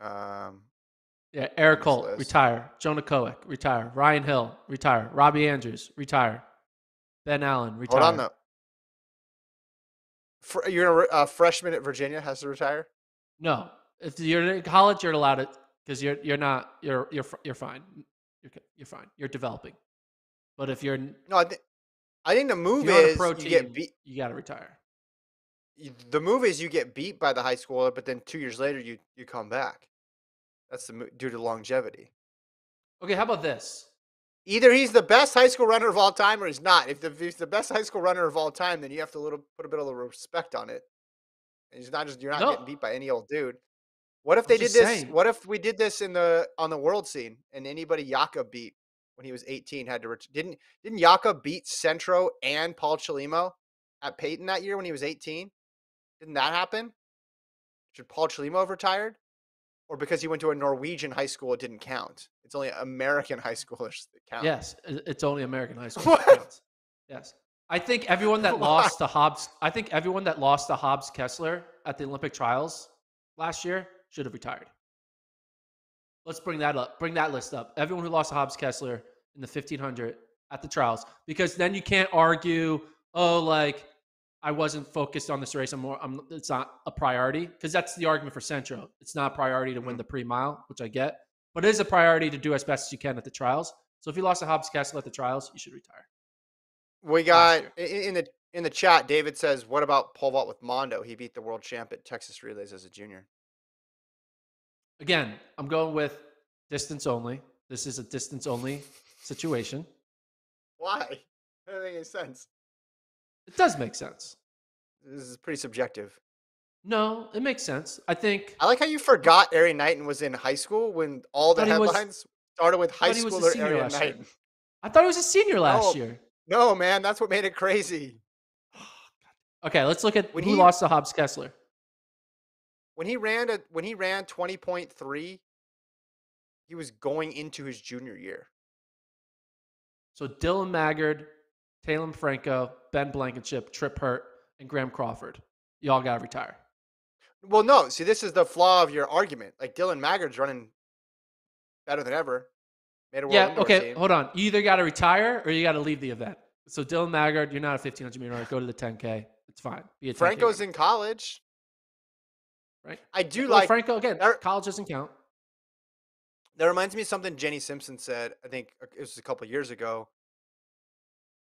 Um, yeah, Eric Holt retire. Jonah Coek retire. Ryan Hill retire. Robbie Andrews retire. Ben Allen retire. Hold on though. For, you're a uh, freshman at Virginia has to retire. No, if you're in college, you're allowed it because you're you're not you're you're you're fine, you're you're fine, you're developing. But if you're no, I, th- I think the move is pro team, you get beat. You got to retire. You, the move is you get beat by the high schooler, but then two years later you you come back. That's the due to longevity. Okay, how about this? Either he's the best high school runner of all time, or he's not. If, the, if he's the best high school runner of all time, then you have to little put a bit of respect on it. He's not just you're not no. getting beat by any old dude. What if they did this? Saying. What if we did this in the on the world scene and anybody Jakob beat when he was eighteen had to ret- didn't didn't Jakob beat Centro and Paul Chalimo at Peyton that year when he was eighteen? Didn't that happen? Should Paul Chalimo have retired, or because he went to a Norwegian high school, it didn't count? It's only American high schoolers that count. Yes, it's only American high school that counts. Yes. I think everyone that lost to Hobbs, I think everyone that lost to Hobbs Kessler at the Olympic trials last year should have retired. Let's bring that up. Bring that list up. Everyone who lost to Hobbs Kessler in the fifteen hundred at the trials, because then you can't argue, oh, like I wasn't focused on this race. I'm more. I'm, it's not a priority, because that's the argument for Centro. It's not a priority to win the pre-mile, which I get, but it is a priority to do as best as you can at the trials. So if you lost to Hobbs Kessler at the trials, you should retire. We got in the in the chat. David says, "What about pole vault with Mondo? He beat the world champ at Texas Relays as a junior." Again, I'm going with distance only. This is a distance only situation. Why? That doesn't make any sense. It does make sense. This is pretty subjective. No, it makes sense. I think I like how you forgot Erriyon Knighton was in high school when all the headlines was, started with high schooler Erriyon Knighton. I thought he was a senior last oh. year. No, man, that's what made it crazy. Okay, let's look at when who he, lost to Hobbs Kessler. When he ran a, when he ran twenty point three, he was going into his junior year. So Dylan Maggard, Talon Franco, Ben Blankenship, Trip Hurt, and Graham Crawford. Y'all got to retire. Well, no. See, this is the flaw of your argument. Like, Dylan Maggard's running better than ever. Made a world yeah, okay, team. Hold on. You either got to retire or you got to leave the event. So Dylan Maggard, you're not a fifteen hundred meter runner. Go to the ten K. It's fine. Be a Franco's in college. Right? I do well, like... Franco, again, that, college doesn't count. That reminds me of something Jenny Simpson said, I think it was a couple of years ago,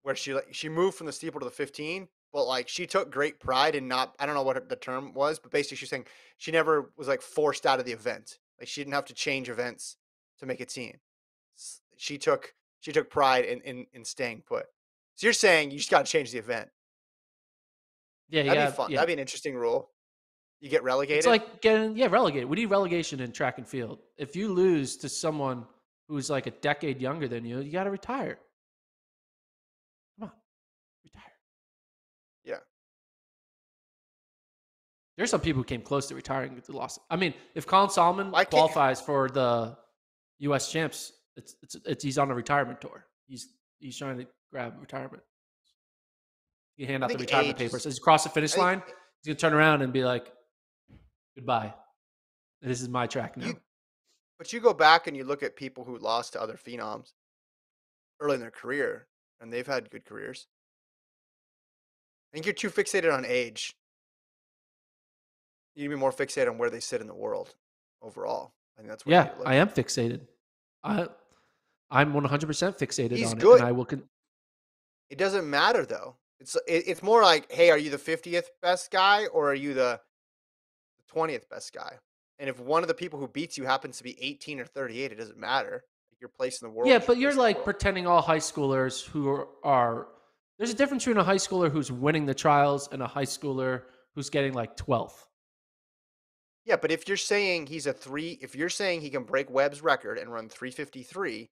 where she like she moved from the steeple to the fifteen, but like she took great pride in not... I don't know what the term was, but basically she's saying she never was like forced out of the event. Like she didn't have to change events to make a team. She took she took pride in, in, in staying put. So you're saying you just got to change the event. Yeah, that'd yeah, be fun. Yeah. That'd be an interesting rule. You get relegated? It's like getting, yeah, relegated. We need relegation in track and field. If you lose to someone who's like a decade younger than you, you got to retire. Come on. Retire. Yeah. There's some people who came close to retiring who lost. I mean, if Colin Sahlman well, qualifies for the U S champs, it's, it's, it's, he's on a retirement tour. He's, he's trying to grab retirement. You hand out the retirement papers. As you cross the finish line, he's going to turn around and be like, goodbye. This is my track now. You, but you go back and you look at people who lost to other phenoms early in their career, and they've had good careers. I think you're too fixated on age. You'd be more fixated on where they sit in the world overall. I think that's what yeah, you look I at. am fixated. I, I'm one hundred percent fixated He's on good. it. And I will con- it doesn't matter, though. It's, it, it's more like, hey, are you the fiftieth best guy or are you the twentieth best guy? And if one of the people who beats you happens to be eighteen or thirty-eight, it doesn't matter. Like, your place in the world. Yeah, but you're like pretending all high schoolers who are, are – there's a difference between a high schooler who's winning the trials and a high schooler who's getting like twelfth. Yeah, but if you're saying he's a three – if you're saying he can break Webb's record and run three fifty-three,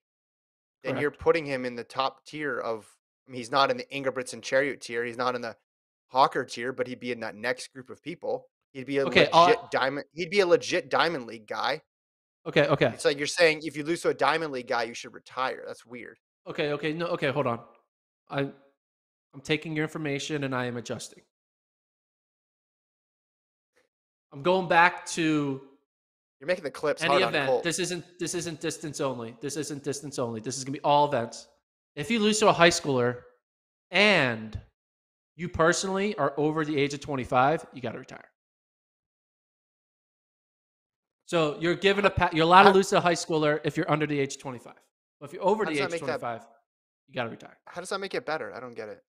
then Correct. You're putting him in the top tier of – I mean, he's not in the Ingebrigtsen Cheruiyot tier. He's not in the Hawker tier, but he'd be in that next group of people. He'd be a okay, legit uh, diamond. He'd be a legit diamond league guy. Okay, okay. It's like you're saying if you lose to a diamond league guy, you should retire. That's weird. Okay, okay, no, okay. Hold on. I, I'm taking your information and I am adjusting. I'm going back to. You're making the clips. Any hard event. On Cole. This isn't. This isn't distance only. This isn't distance only. This is gonna be all events. If you lose to a high schooler, and you personally are over the age of twenty-five, you got to retire. So you're given a pa- you're allowed how, to lose to a high schooler if you're under the age of twenty-five. But if you're over the age of twenty-five, that, you got to retire. How does that make it better? I don't get it.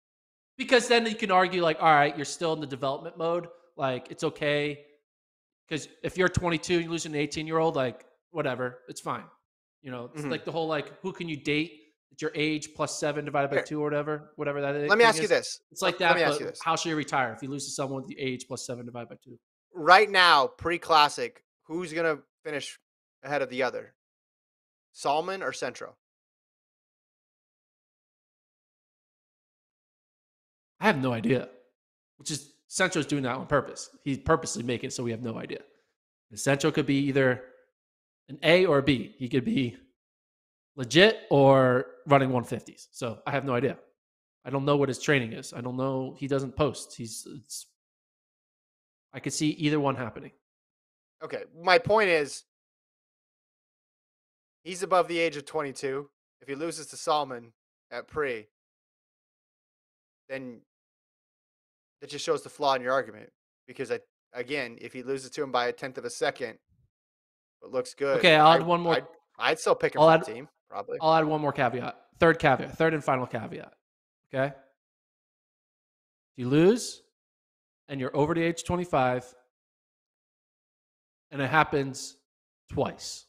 Because then you can argue like, all right, you're still in the development mode. Like, it's okay. Because if you're twenty-two and you lose an eighteen-year-old, like, whatever. It's fine. You know, it's mm-hmm. like the whole like, who can you date at your age plus seven divided by Here. two or whatever. Whatever that is. Let me ask is. you this. It's like that, Let me ask but you this. How should you retire if you lose to someone with the age plus seven divided by two? Right now, pre-classic. Who's going to finish ahead of the other? Sahlman or Centro? I have no idea. Which is, Centro's doing that on purpose. He's purposely making it so we have no idea. And Centro could be either an A or a B. He could be legit or running one fifties. So I have no idea. I don't know what his training is. I don't know. He doesn't post. He's. It's, I could see either one happening. Okay, my point is he's above the age of twenty-two. If he loses to Sahlman at pre, then that just shows the flaw in your argument. Because, I, again, if he loses to him by a tenth of a second, it looks good. Okay, I'll I, add one more. I'd, I'd still pick him on the team, probably. I'll add one more caveat. Third caveat. Third and final caveat. Okay? If you lose and you're over the age twenty-five, and it happens twice.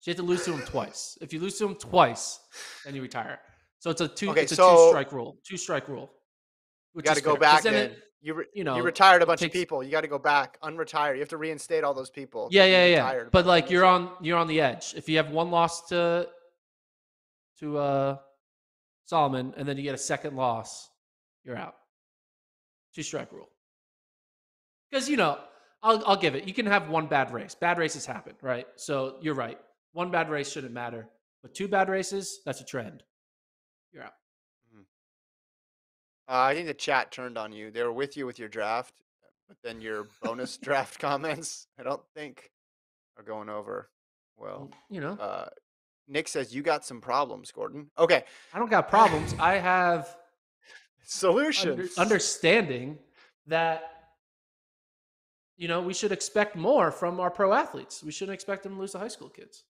So you have to lose to him twice. If you lose to him twice, then you retire. So it's a two. Okay, it's a so two-strike rule. Two-strike rule. You got to go fair. back. Then it, you re, you know you retired a bunch takes, of people. You got to go back, unretire. You have to reinstate all those people. Yeah, yeah, yeah. But like you're on you're on the edge. If you have one loss to to uh, Sahlman, and then you get a second loss, you're out. Two-strike rule. Because you know. I'll, I'll give it. You can have one bad race. Bad races happen, right? So you're right. One bad race shouldn't matter. But two bad races, that's a trend. You're out. Mm-hmm. Uh, I think the chat turned on you. They were with you with your draft, but then your bonus draft comments, I don't think, are going over well. You know. Uh, Nick says, you got some problems, Gordon. Okay. I don't got problems. I have solutions. Under- understanding that you know, we should expect more from our pro athletes. We shouldn't expect them to lose to high school kids.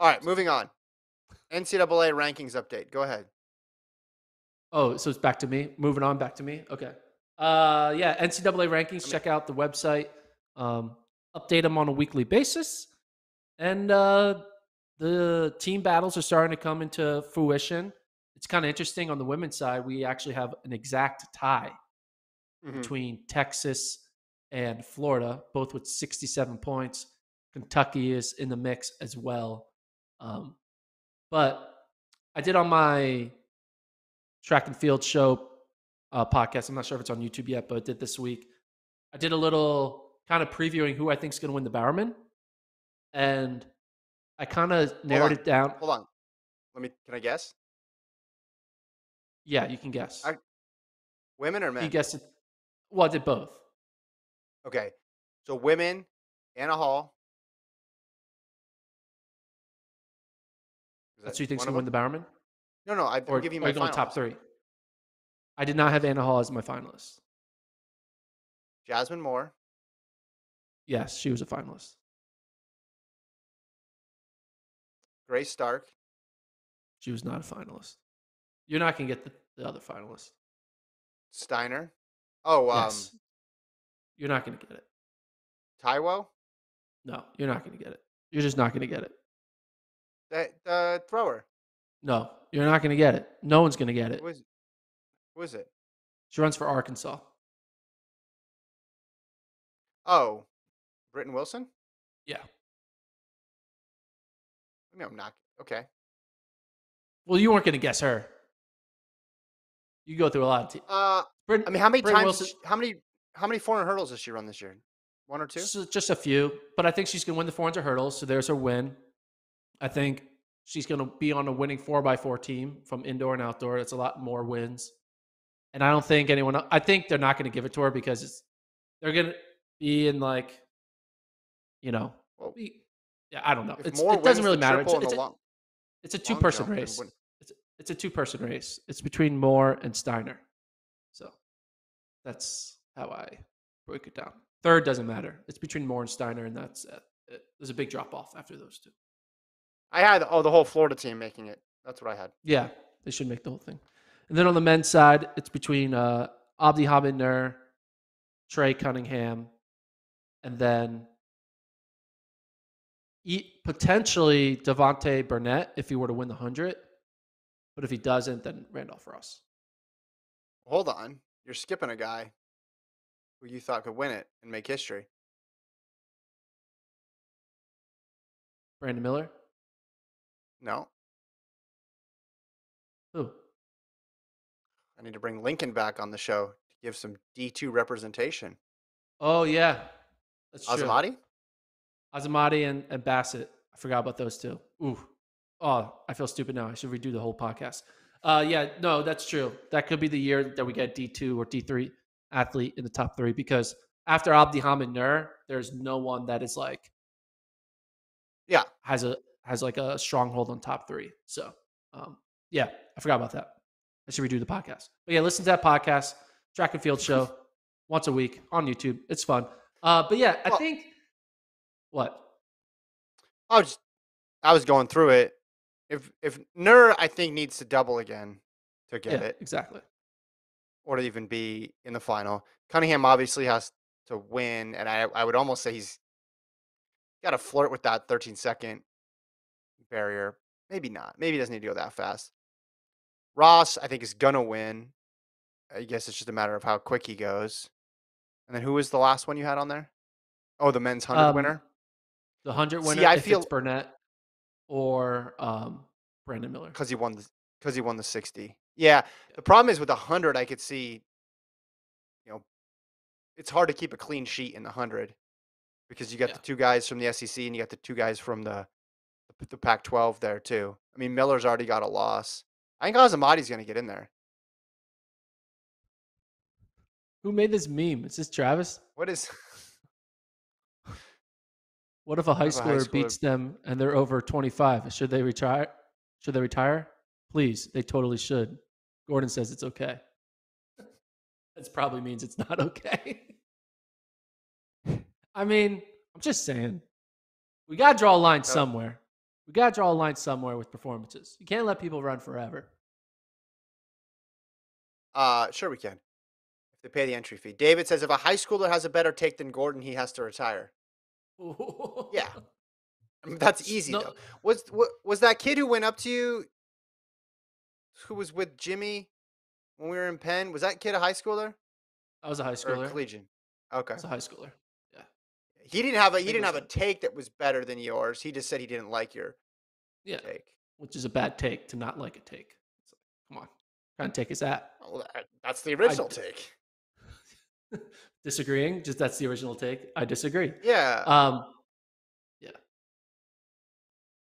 All right, moving on. N C double A rankings update. Go ahead. Oh, so it's back to me. Moving on, back to me. Okay. Uh, yeah, N C double A rankings. Check out the website. Um, update them on a weekly basis. And uh, the team battles are starting to come into fruition. It's kind of interesting on the women's side. We actually have an exact tie. Between Texas and Florida, both with sixty-seven points. Kentucky is in the mix as well. Um, but I did on my track and field show uh, podcast, I'm not sure if it's on YouTube yet, but I did this week. I did a little kind of previewing who I think is going to win the Bowerman. And I kind of narrowed it down. Hold on. Let me, can I guess? Yeah, you can guess. I, women or men? You guessed it. Well, I did both. Okay. So women, Anna Hall. That's who you think is going to win the Bowerman? No, no. I, I'm or, giving you my finalist. Top three. I did not have Anna Hall as my finalist. Jasmine Moore. Yes, she was a finalist. Grace Stark. She was not a finalist. You're not going to get the, the other finalist. Steiner. Oh, um. Yes. You're not going to get it. Taiwo? No, you're not going to get it. You're just not going to get it. That uh, thrower? No, you're not going to get it. No one's going to get it. Who is, who is it? She runs for Arkansas. Oh, Britton Wilson? Yeah. No, I'm not. Okay. Well, you weren't going to guess her. You go through a lot of teams. Uh, I mean, how many Britton times? Wilson, she, how many? How many four hundred hurdles has she run this year? One or two? Just a few, but I think she's going to win the four hundred hurdles. So there's her win. I think she's going to be on a winning four by four team from indoor and outdoor. That's a lot more wins. And I don't think anyone. I think they're not going to give it to her because it's they're going to be in like, you know. Well, we, yeah, I don't know. It's, it doesn't really matter. It's, it's, a, long, it's a two-person race. It's a, it's a two-person race. It's between Moore and Steiner. So that's how I break it down. Third doesn't matter. It's between Moore and Steiner, and that's it. It, there's a big drop-off after those two. I had oh the whole Florida team making it. That's what I had. Yeah, they should make the whole thing. And then on the men's side, it's between uh, Abdi Hassan Nur, Trey Cunningham, and then potentially Devontae Burnett if he were to win the one hundred. But if he doesn't, then Randolph Ross. Hold on. You're skipping a guy who you thought could win it and make history. Brandon Miller? No. Who? I need to bring Lincoln back on the show to give some D two representation. Oh, yeah. That's true. Azamati? Azamati and, and Bassett. I forgot about those two. Ooh. Oh, I feel stupid now. I should redo the whole podcast. Uh, yeah, no, that's true. That could be the year that we get D two or D three athlete in the top three because after Abdi Hassan Nur, there's no one that is like, yeah, has a has like a stronghold on top three. So, um, yeah, I forgot about that. I should redo the podcast. But yeah, listen to that podcast, Track and Field Show, once a week on YouTube. It's fun. Uh, but yeah, I well, think. What? I was, I was going through it. If if Nur, I think, needs to double again to get yeah, it. Exactly. Or to even be in the final. Cunningham obviously has to win, and I, I would almost say he's got to flirt with that thirteen-second barrier. Maybe not. Maybe he doesn't need to go that fast. Ross, I think, is going to win. I guess it's just a matter of how quick he goes. And then who was the last one you had on there? Oh, the men's one hundred um, winner? The one hundred winner. See, I if feel it's Burnett or um, Brandon Miller because he won the because he won the sixty. Yeah, the problem is with the one hundred, I could see, you know, it's hard to keep a clean sheet in the one hundred because you got yeah. the two guys from the S E C and you got the two guys from the the Pac twelve there too. I mean, Miller's already got a loss. I think Azamati's going to get in there. Who made this meme? Is this Travis? What is? What if a high schooler a high school beats them and they're over twenty-five? Should they retire? Should they retire? Please, they totally should. Gordon says it's okay. That probably means it's not okay. I mean, I'm just saying. We got to draw a line oh. somewhere. We got to draw a line somewhere with performances. You can't let people run forever. Uh, sure we can. If they pay the entry fee. David says if a high schooler has a better take than Gordon, he has to retire. Yeah, I mean, that's easy no. though. Was was that kid who went up to you, who was with Jimmy when we were in Penn? Was that kid a high schooler? I was a high schooler. Or a collegian. Okay. He's a high schooler. Yeah. He didn't have a he didn't have a take that was better than yours. He just said he didn't like your yeah. take. Which is a bad take to not like a take. So, come on. Kind of take is that? Well, that's the original I, take. Disagreeing? Just that's the original take. I disagree. Yeah. Um yeah.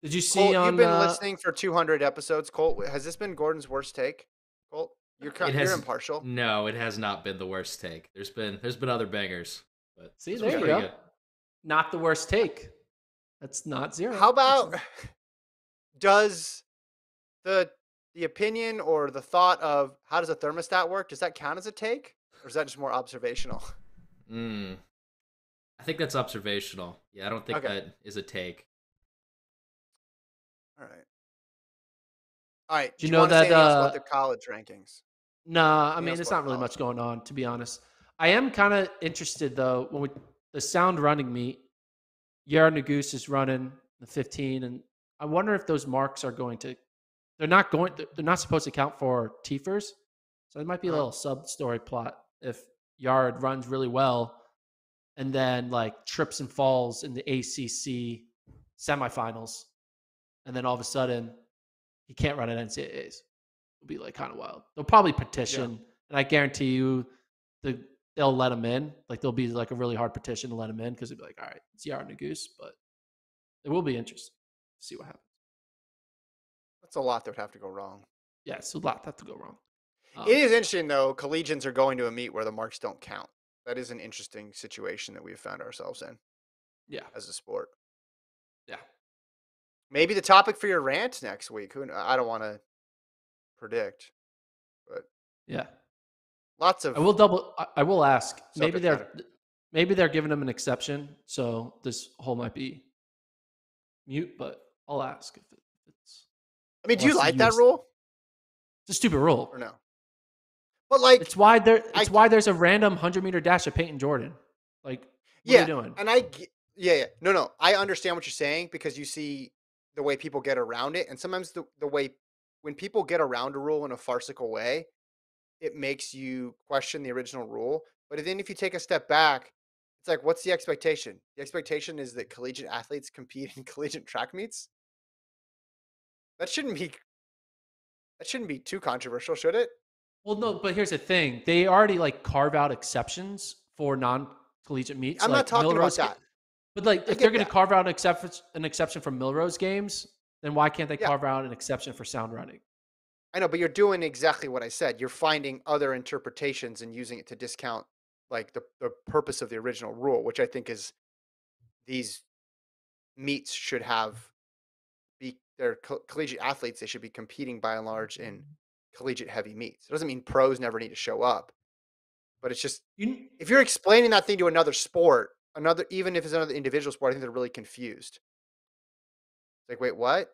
Did you see Colt, on you've been uh, listening for two hundred episodes, Colt? Has this been Gordon's worst take? Colt, you're kind, has, you're impartial. No, it has not been the worst take. There's been there's been other bangers, but see, there you go. Good. Not the worst take. That's not zero. How about does the the opinion or the thought of how does a thermostat work? Does that count as a take? Or is that just more observational? Mm. I think that's observational. Yeah, I don't think okay. that is a take. All right. All right. Do you, you know that uh, about the college rankings? Nah, anything I mean, there's not really much going on, to be honest. I am kind of interested, though, when we, the sound running meet, Yared Nuguse is running the fifteen, and I wonder if those marks are going to, they're not going, they're not supposed to count for T F Rs. So it might be a little sub-story plot if Yared runs really well and then like trips and falls in the A C C semifinals, and then all of a sudden he can't run at N C double A's. It'll be like kind of wild. They'll probably petition, yeah. and I guarantee you the, they'll let him in. Like there'll be like a really hard petition to let him in because they'll be like, all right, it's Yared Nuguse, but it will be interesting to see what happens. That's a lot that would have to go wrong. Yeah, it's a lot that have to go wrong. Um, it is interesting, though. Collegians are going to a meet where the marks don't count. That is an interesting situation that we have found ourselves in. Yeah. As a sport. Yeah. Maybe the topic for your rant next week. Who I don't want to predict, but yeah, lots of. I will double. I, I will ask. Maybe they're matter. maybe they're giving them an exception, so this whole might be mute. But I'll ask if it's. I mean, do you like that rule? It's a stupid rule. Or no. But like, it's why there. It's I, why there's a random hundred meter dash of Peyton Jordan. Like, what yeah, are you doing? And I, yeah, yeah, no, no, I understand what you're saying because you see the way people get around it, and sometimes the the way when people get around a rule in a farcical way, it makes you question the original rule. But then if you take a step back, it's like, what's the expectation? The expectation is that collegiate athletes compete in collegiate track meets. That shouldn't be. That shouldn't be too controversial, should it? Well, no, but here's the thing. They already, like, carve out exceptions for non-collegiate meets. I'm like not talking Milrose about that. Ga- but, like, I if they're going to carve out an, except- an exception for Milrose games, then why can't they yeah. carve out an exception for sound running? I know, but you're doing exactly what I said. You're finding other interpretations and using it to discount, like, the, the purpose of the original rule, which I think is these meets should have be their co- collegiate athletes. They should be competing, by and large, in collegiate heavy meets. It doesn't mean pros never need to show up, but it's just you, if you're explaining that thing to another sport, another even if it's another individual sport, I think they're really confused. It's like, wait, what?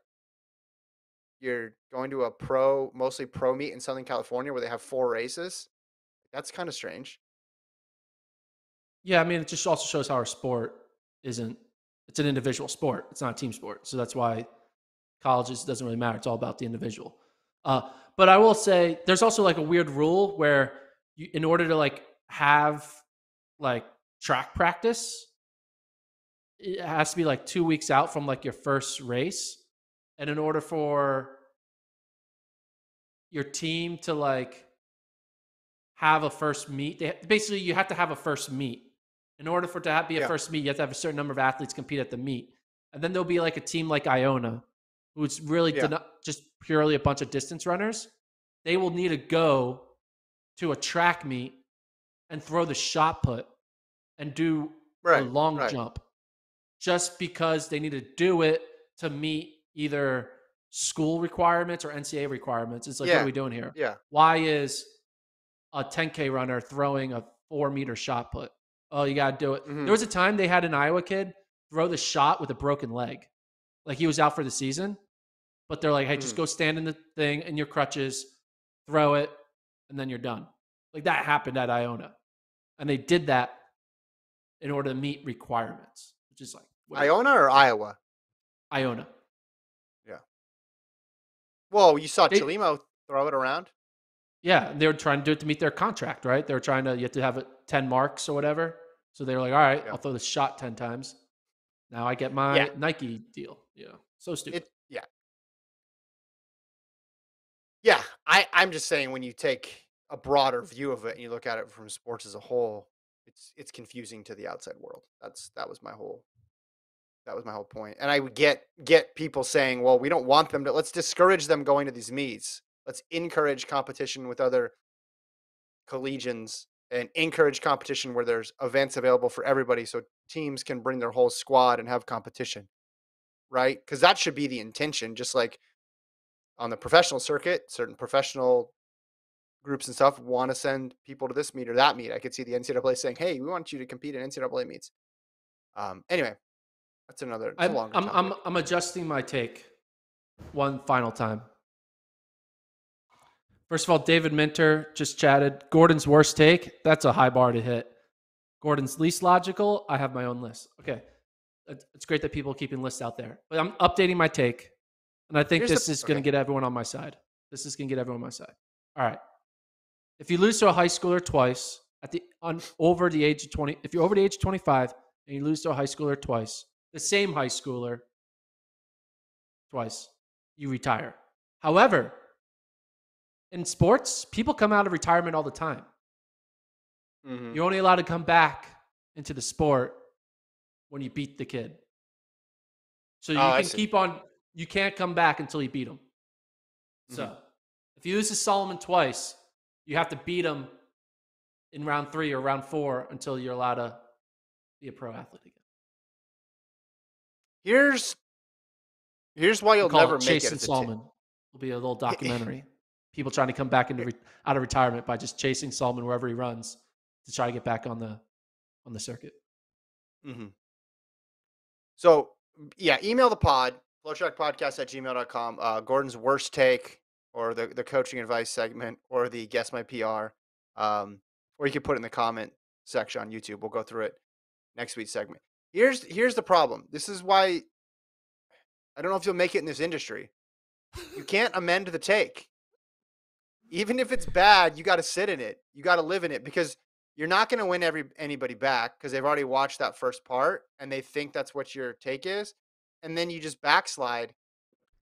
You're going to a pro, mostly pro meet in Southern California where they have four races? That's kind of strange. Yeah, I mean, it just also shows how our sport isn't. It's an individual sport. It's not a team sport, so that's why colleges doesn't really matter. It's all about the individual. Uh, but I will say there's also like a weird rule where you, in order to like have like track practice, it has to be like two weeks out from like your first race. And in order for your team to like have a first meet, they, basically you have to have a first meet. In order for it to have, be a yeah. first meet, you have to have a certain number of athletes compete at the meet. And then there'll be like a team like Iona, who's really yeah. den- just purely a bunch of distance runners. They will need to go to a track meet and throw the shot put and do right, a long right. jump just because they need to do it to meet either school requirements or N C double A requirements. It's like, yeah. what are we doing here? Yeah. Why is a ten K runner throwing a four meter shot put? Oh, you got to do it. Mm-hmm. There was a time they had an Iowa kid throw the shot with a broken leg. Like he was out for the season. But they're like, hey, just mm. go stand in the thing in your crutches, throw it, and then you're done. Like that happened at Iona. And they did that in order to meet requirements, which is like. Wait. Iona or Iowa? Iona. Yeah. Whoa, you saw they, Chalimo throw it around? Yeah, they were trying to do it to meet their contract, right? They were trying to, you have to have it ten marks or whatever. So they were like, all right, yeah. I'll throw this shot ten times. Now I get my yeah. Nike deal. Yeah. So stupid. It, yeah. Yeah. I, I'm just saying, when you take a broader view of it and you look at it from sports as a whole, it's, it's confusing to the outside world. That's, that was my whole, that was my whole point. And I would get, get people saying, well, we don't want them to, let's discourage them going to these meets. Let's encourage competition with other collegians and encourage competition where there's events available for everybody. So teams can bring their whole squad and have competition, right? Because that should be the intention, just like on the professional circuit, certain professional groups and stuff want to send people to this meet or that meet. I could see the N C double A saying, hey, we want you to compete in N C double A meets. Um, anyway, that's another I'm, longer I'm, I'm, I'm adjusting my take one final time. First of all, David Minter just chatted. Gordon's worst take. That's a high bar to hit. Gordon's least logical. I have my own list. Okay. It's great that people are keeping lists out there, but I'm updating my take. And I think Here's this the, is okay. going to get everyone on my side. This is going to get everyone on my side. All right. If you lose to a high schooler twice at the on over the age of twenty, if you're over the age of twenty-five and you lose to a high schooler twice, the same high schooler twice, you retire. However, in sports, people come out of retirement all the time. Mm-hmm. You're only allowed to come back into the sport when you beat the kid. So you oh, can keep on, you can't come back until you beat him. Mm-hmm. So if you lose to Solomon twice, you have to beat him in round three or round four until you're allowed to be a pro athlete again. Here's, here's why you'll never it make Chasing it. Chasing Solomon. It'll be a little documentary. People trying to come back into re- out of retirement by just chasing Solomon wherever he runs to try to get back on the on the circuit. Mm-hmm. So, yeah, email the pod, flowtrackpodcast at gmail dot com. Uh, Gordon's worst take, or the, the coaching advice segment, or the guess my P R. Um, or you can put it in the comment section on YouTube. We'll go through it next week's segment. Here's here's the problem. This is why I don't know if you'll make it in this industry. You can't amend the take. Even if it's bad, you got to sit in it. You got to live in it, because you're not going to win every anybody back, because they've already watched that first part and they think that's what your take is. And then you just backslide.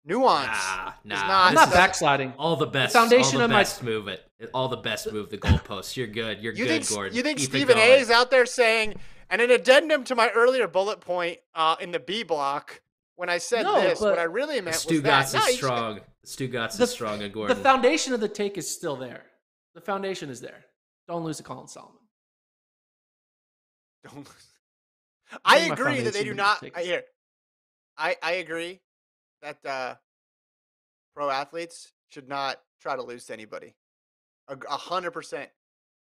Nuance. Nah, nah. Is not, I'm not backsliding. All the best. The foundation all the of best my... move it. All the best move the goalposts. You're good. You're you good, think, Gordon. You think Keep Stephen A is out there saying, and an addendum to my earlier bullet point uh, in the B block, when I said no, this, what I really meant Stu was Gatz that. Is no, strong. Stu Gatz the, is strong and Gordon. The foundation of the take is still there. The foundation is there. Don't lose to Colin Sahlman. Don't lose. I agree that they do not. I, here, I, I agree that uh, pro athletes should not try to lose to anybody. A hundred percent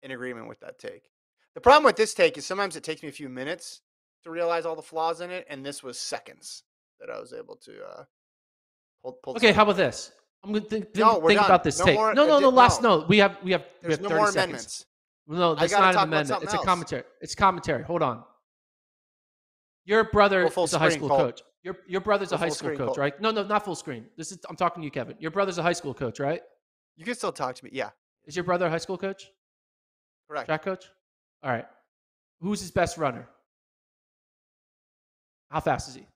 in agreement with that take. The problem with this take is sometimes it takes me a few minutes to realize all the flaws in it, and this was seconds that I was able to uh, pull. pull okay, how about this? I'm going to think, think, no, think about this no take. More, no, no, no. Last no. note. We have we have. There's we have no more seconds. Amendments. No, that's not an amendment. It's else. a commentary. It's commentary. Hold on. Your brother well, is a high school Cole. coach. Your your brother's well, a high school screen, coach, Cole. right? No, no, not full screen. This is I'm talking to you, Kevin. Your brother's a high school coach, right? You can still talk to me. Yeah. Is your brother a high school coach? Correct. Track coach? All right. Who's his best runner? How fast is he?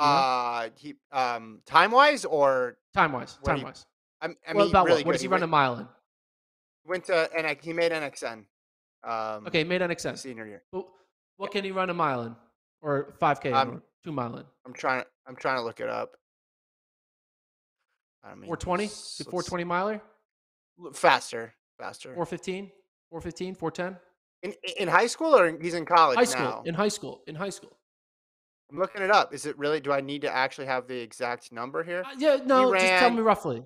Uh, he um, time wise or time wise. Time wise. I, I mean, well, about really what? What does he, he run went, a mile in? Went to and he made N X N. Um, okay, made N X N senior year. What yeah. can he run a mile in, or five K, um, or two mile in? I'm trying. I'm trying to look it up. I mean, four twenty to four twenty miler. Faster, faster. four fifteen, four fifteen, four ten. In in high school, or in, he's in college now? High school. Now? In high school. In high school. I'm looking it up. Is it really? Do I need to actually have the exact number here? Uh, yeah, no. Ran, just tell me roughly.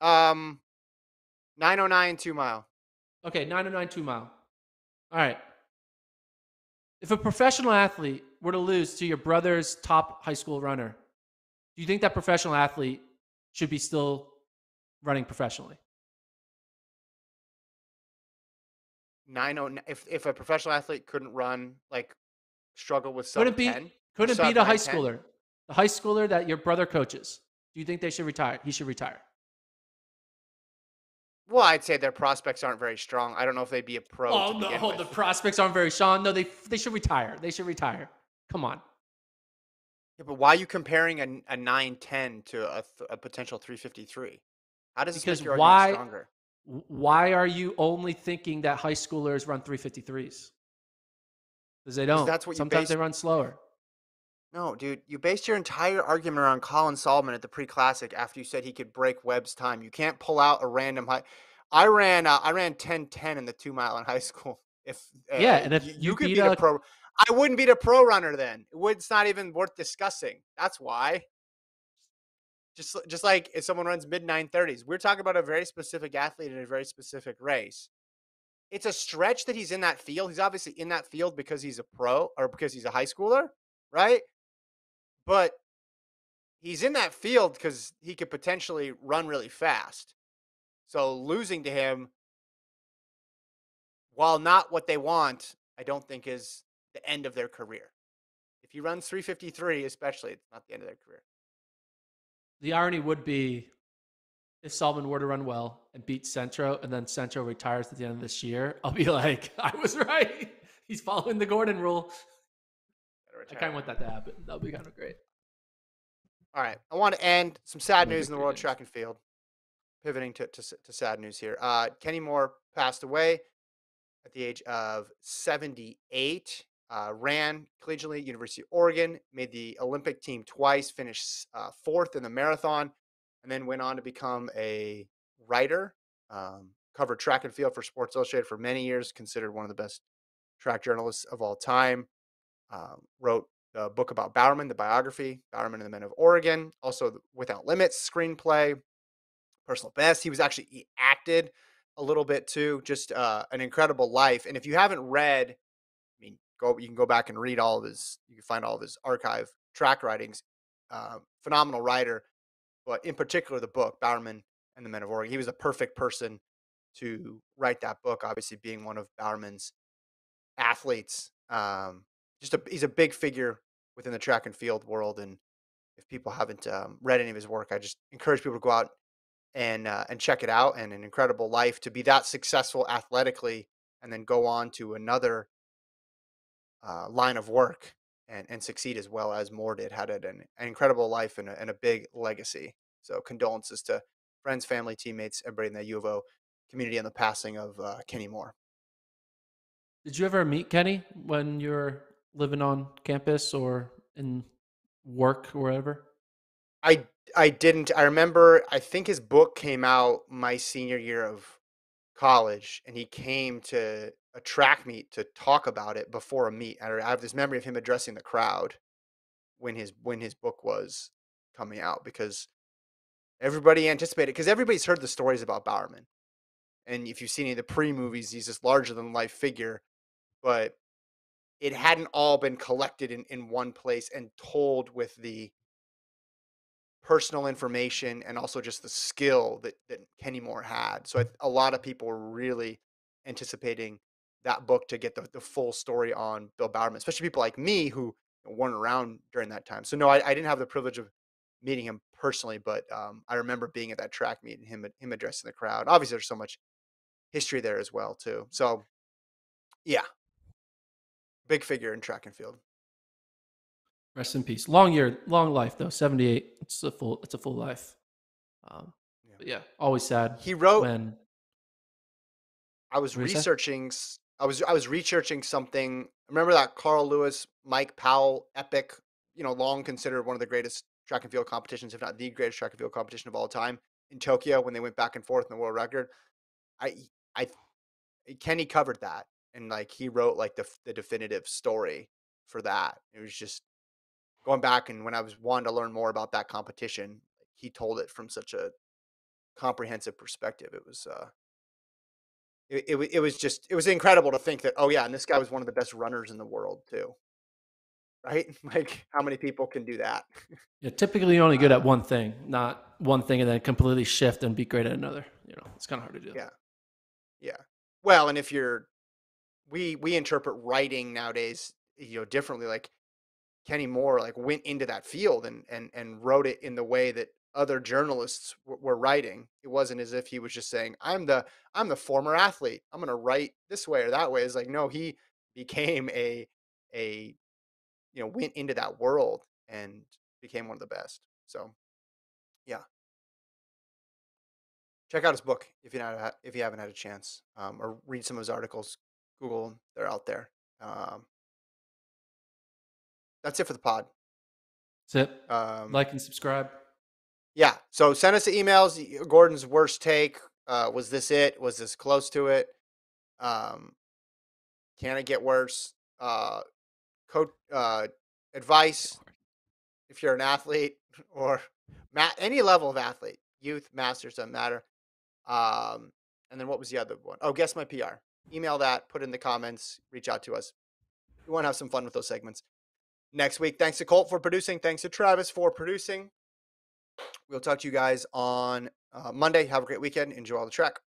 Um, nine oh nine two mile. Okay, nine oh nine two mile. All right. If a professional athlete were to lose to your brother's top high school runner, do you think that professional athlete should be still running professionally? nine oh nine if if a professional athlete couldn't run, like struggle with sub couldn't be ten, couldn't sub beat a high schooler ten. The high schooler that your brother coaches, do you think they should retire? He should retire. Well, I'd say their prospects aren't very strong. I don't know if they'd be a pro. Oh, no, hold the prospects aren't very strong. No, they they should retire. They should retire. Come on. Yeah, but why are you comparing a, a nine ten to a, a potential three fifty-three? How does because this make your argument stronger? Why are you only thinking that high schoolers run three fifty-threes? Because they don't. That's what Sometimes they run slower. No, dude, you based your entire argument around Colin Sahlman at the pre-classic after you said he could break Webb's time. You can't pull out a random high. I ran, uh, I ran ten ten in the two mile in high school. If uh, yeah, and if you, you could beat a, a pro, I wouldn't beat a pro runner then. It's not even worth discussing. That's why. Just, just like if someone runs mid nine thirties, we're talking about a very specific athlete in a very specific race. It's a stretch that he's in that field. He's obviously in that field because he's a pro or because he's a high schooler, right? But he's in that field because he could potentially run really fast. So losing to him, while not what they want, I don't think is the end of their career. If he runs three fifty-three, especially, it's not the end of their career. The irony would be if Sahlman were to run well and beat Centro, and then Centro retires at the end of this year, I'll be like, I was right. He's following the Gordon rule. I kind of want that to happen. That would be kind of great. All right. I want to end some sad news in the world of track and field. Pivoting to, to, to sad news here. Uh, Kenny Moore passed away at the age of seventy-eight. Uh, ran collegiately, University of Oregon, made the Olympic team twice, finished uh, fourth in the marathon, and then went on to become a writer. Um, covered track and field for Sports Illustrated for many years, considered one of the best track journalists of all time. Uh, wrote the book about Bowerman, the biography, Bowerman and the Men of Oregon. Also, Without Limits, screenplay, personal best. He was actually he acted a little bit too. Just uh, an incredible life. And if you haven't read, I mean, go you can go back and read all of his. You can find all of his archive track writings. Uh, phenomenal writer, but in particular the book Bowerman and the Men of Oregon. He was a perfect person to write that book. Obviously, being one of Bowerman's athletes. Um, Just a, he's a big figure within the track and field world, and if people haven't um, read any of his work, I just encourage people to go out and uh, and check it out. And an incredible life to be that successful athletically, and then go on to another uh, line of work and, and succeed as well as Moore did. Had an, an incredible life and a, and a big legacy. So condolences to friends, family, teammates, everybody in the U of O community on the passing of uh, Kenny Moore. Did you ever meet Kenny when you were living on campus or in work or wherever? I, I didn't. I remember, I think his book came out my senior year of college, and he came to a track meet to talk about it before a meet. I have this memory of him addressing the crowd when his, when his book was coming out, because everybody anticipated, because everybody's heard the stories about Bowerman. And if you've seen any of the pre-movies, he's this larger than life figure, but it hadn't all been collected in, in one place and told with the personal information and also just the skill that, that Kenny Moore had. So I, a lot of people were really anticipating that book to get the, the full story on Bill Bowerman, especially people like me who weren't around during that time. So no, I, I didn't have the privilege of meeting him personally, but um, I remember being at that track meet and him, him addressing the crowd. Obviously there's so much history there as well too. So yeah. Big figure in track and field. Rest in peace. Long year, long life though. seventy-eight. It's a full. It's a full life. Um, yeah. But yeah, always sad. He wrote. When, I was researching. I was I was researching something. Remember that Carl Lewis, Mike Powell epic? You know, long considered one of the greatest track and field competitions, if not the greatest track and field competition of all time, in Tokyo when they went back and forth in the world record. I I Kenny covered that. And like he wrote like the the definitive story for that. It was just going back, and when I was wanting to learn more about that competition, he told it from such a comprehensive perspective. It was uh, it it, it was just it was incredible to think that, oh yeah, and this guy was one of the best runners in the world too, right? Like how many people can do that? Yeah, typically you're only good at one thing, not one thing, and then completely shift and be great at another. You know, it's kind of hard to do. Yeah, yeah. Well, and if you're We we interpret writing nowadays, you know, differently. Like Kenny Moore, like went into that field and and and wrote it in the way that other journalists w- were writing. It wasn't as if he was just saying, I'm the, I'm the former athlete, I'm going to write this way or that way. It's like, no, he became a, a, you know, went into that world and became one of the best. So yeah. Check out his book if you not, if you haven't had a chance, um, or read some of his articles. Google, they're out there. Um, that's it for the pod. That's it. Um, like and subscribe. Yeah. So send us the emails. Gordon's worst take. Uh, was this it? Was this close to it? Um, can it get worse? Uh, coach uh, advice if you're an athlete or mat- any level of athlete, youth, masters, doesn't matter. Um, and then what was the other one? Oh, guess my P R. Email that. Put it in the comments. Reach out to us. We want to have some fun with those segments. Next week, thanks to Colt for producing. Thanks to Travis for producing. We'll talk to you guys on uh, Monday. Have a great weekend. Enjoy all the track.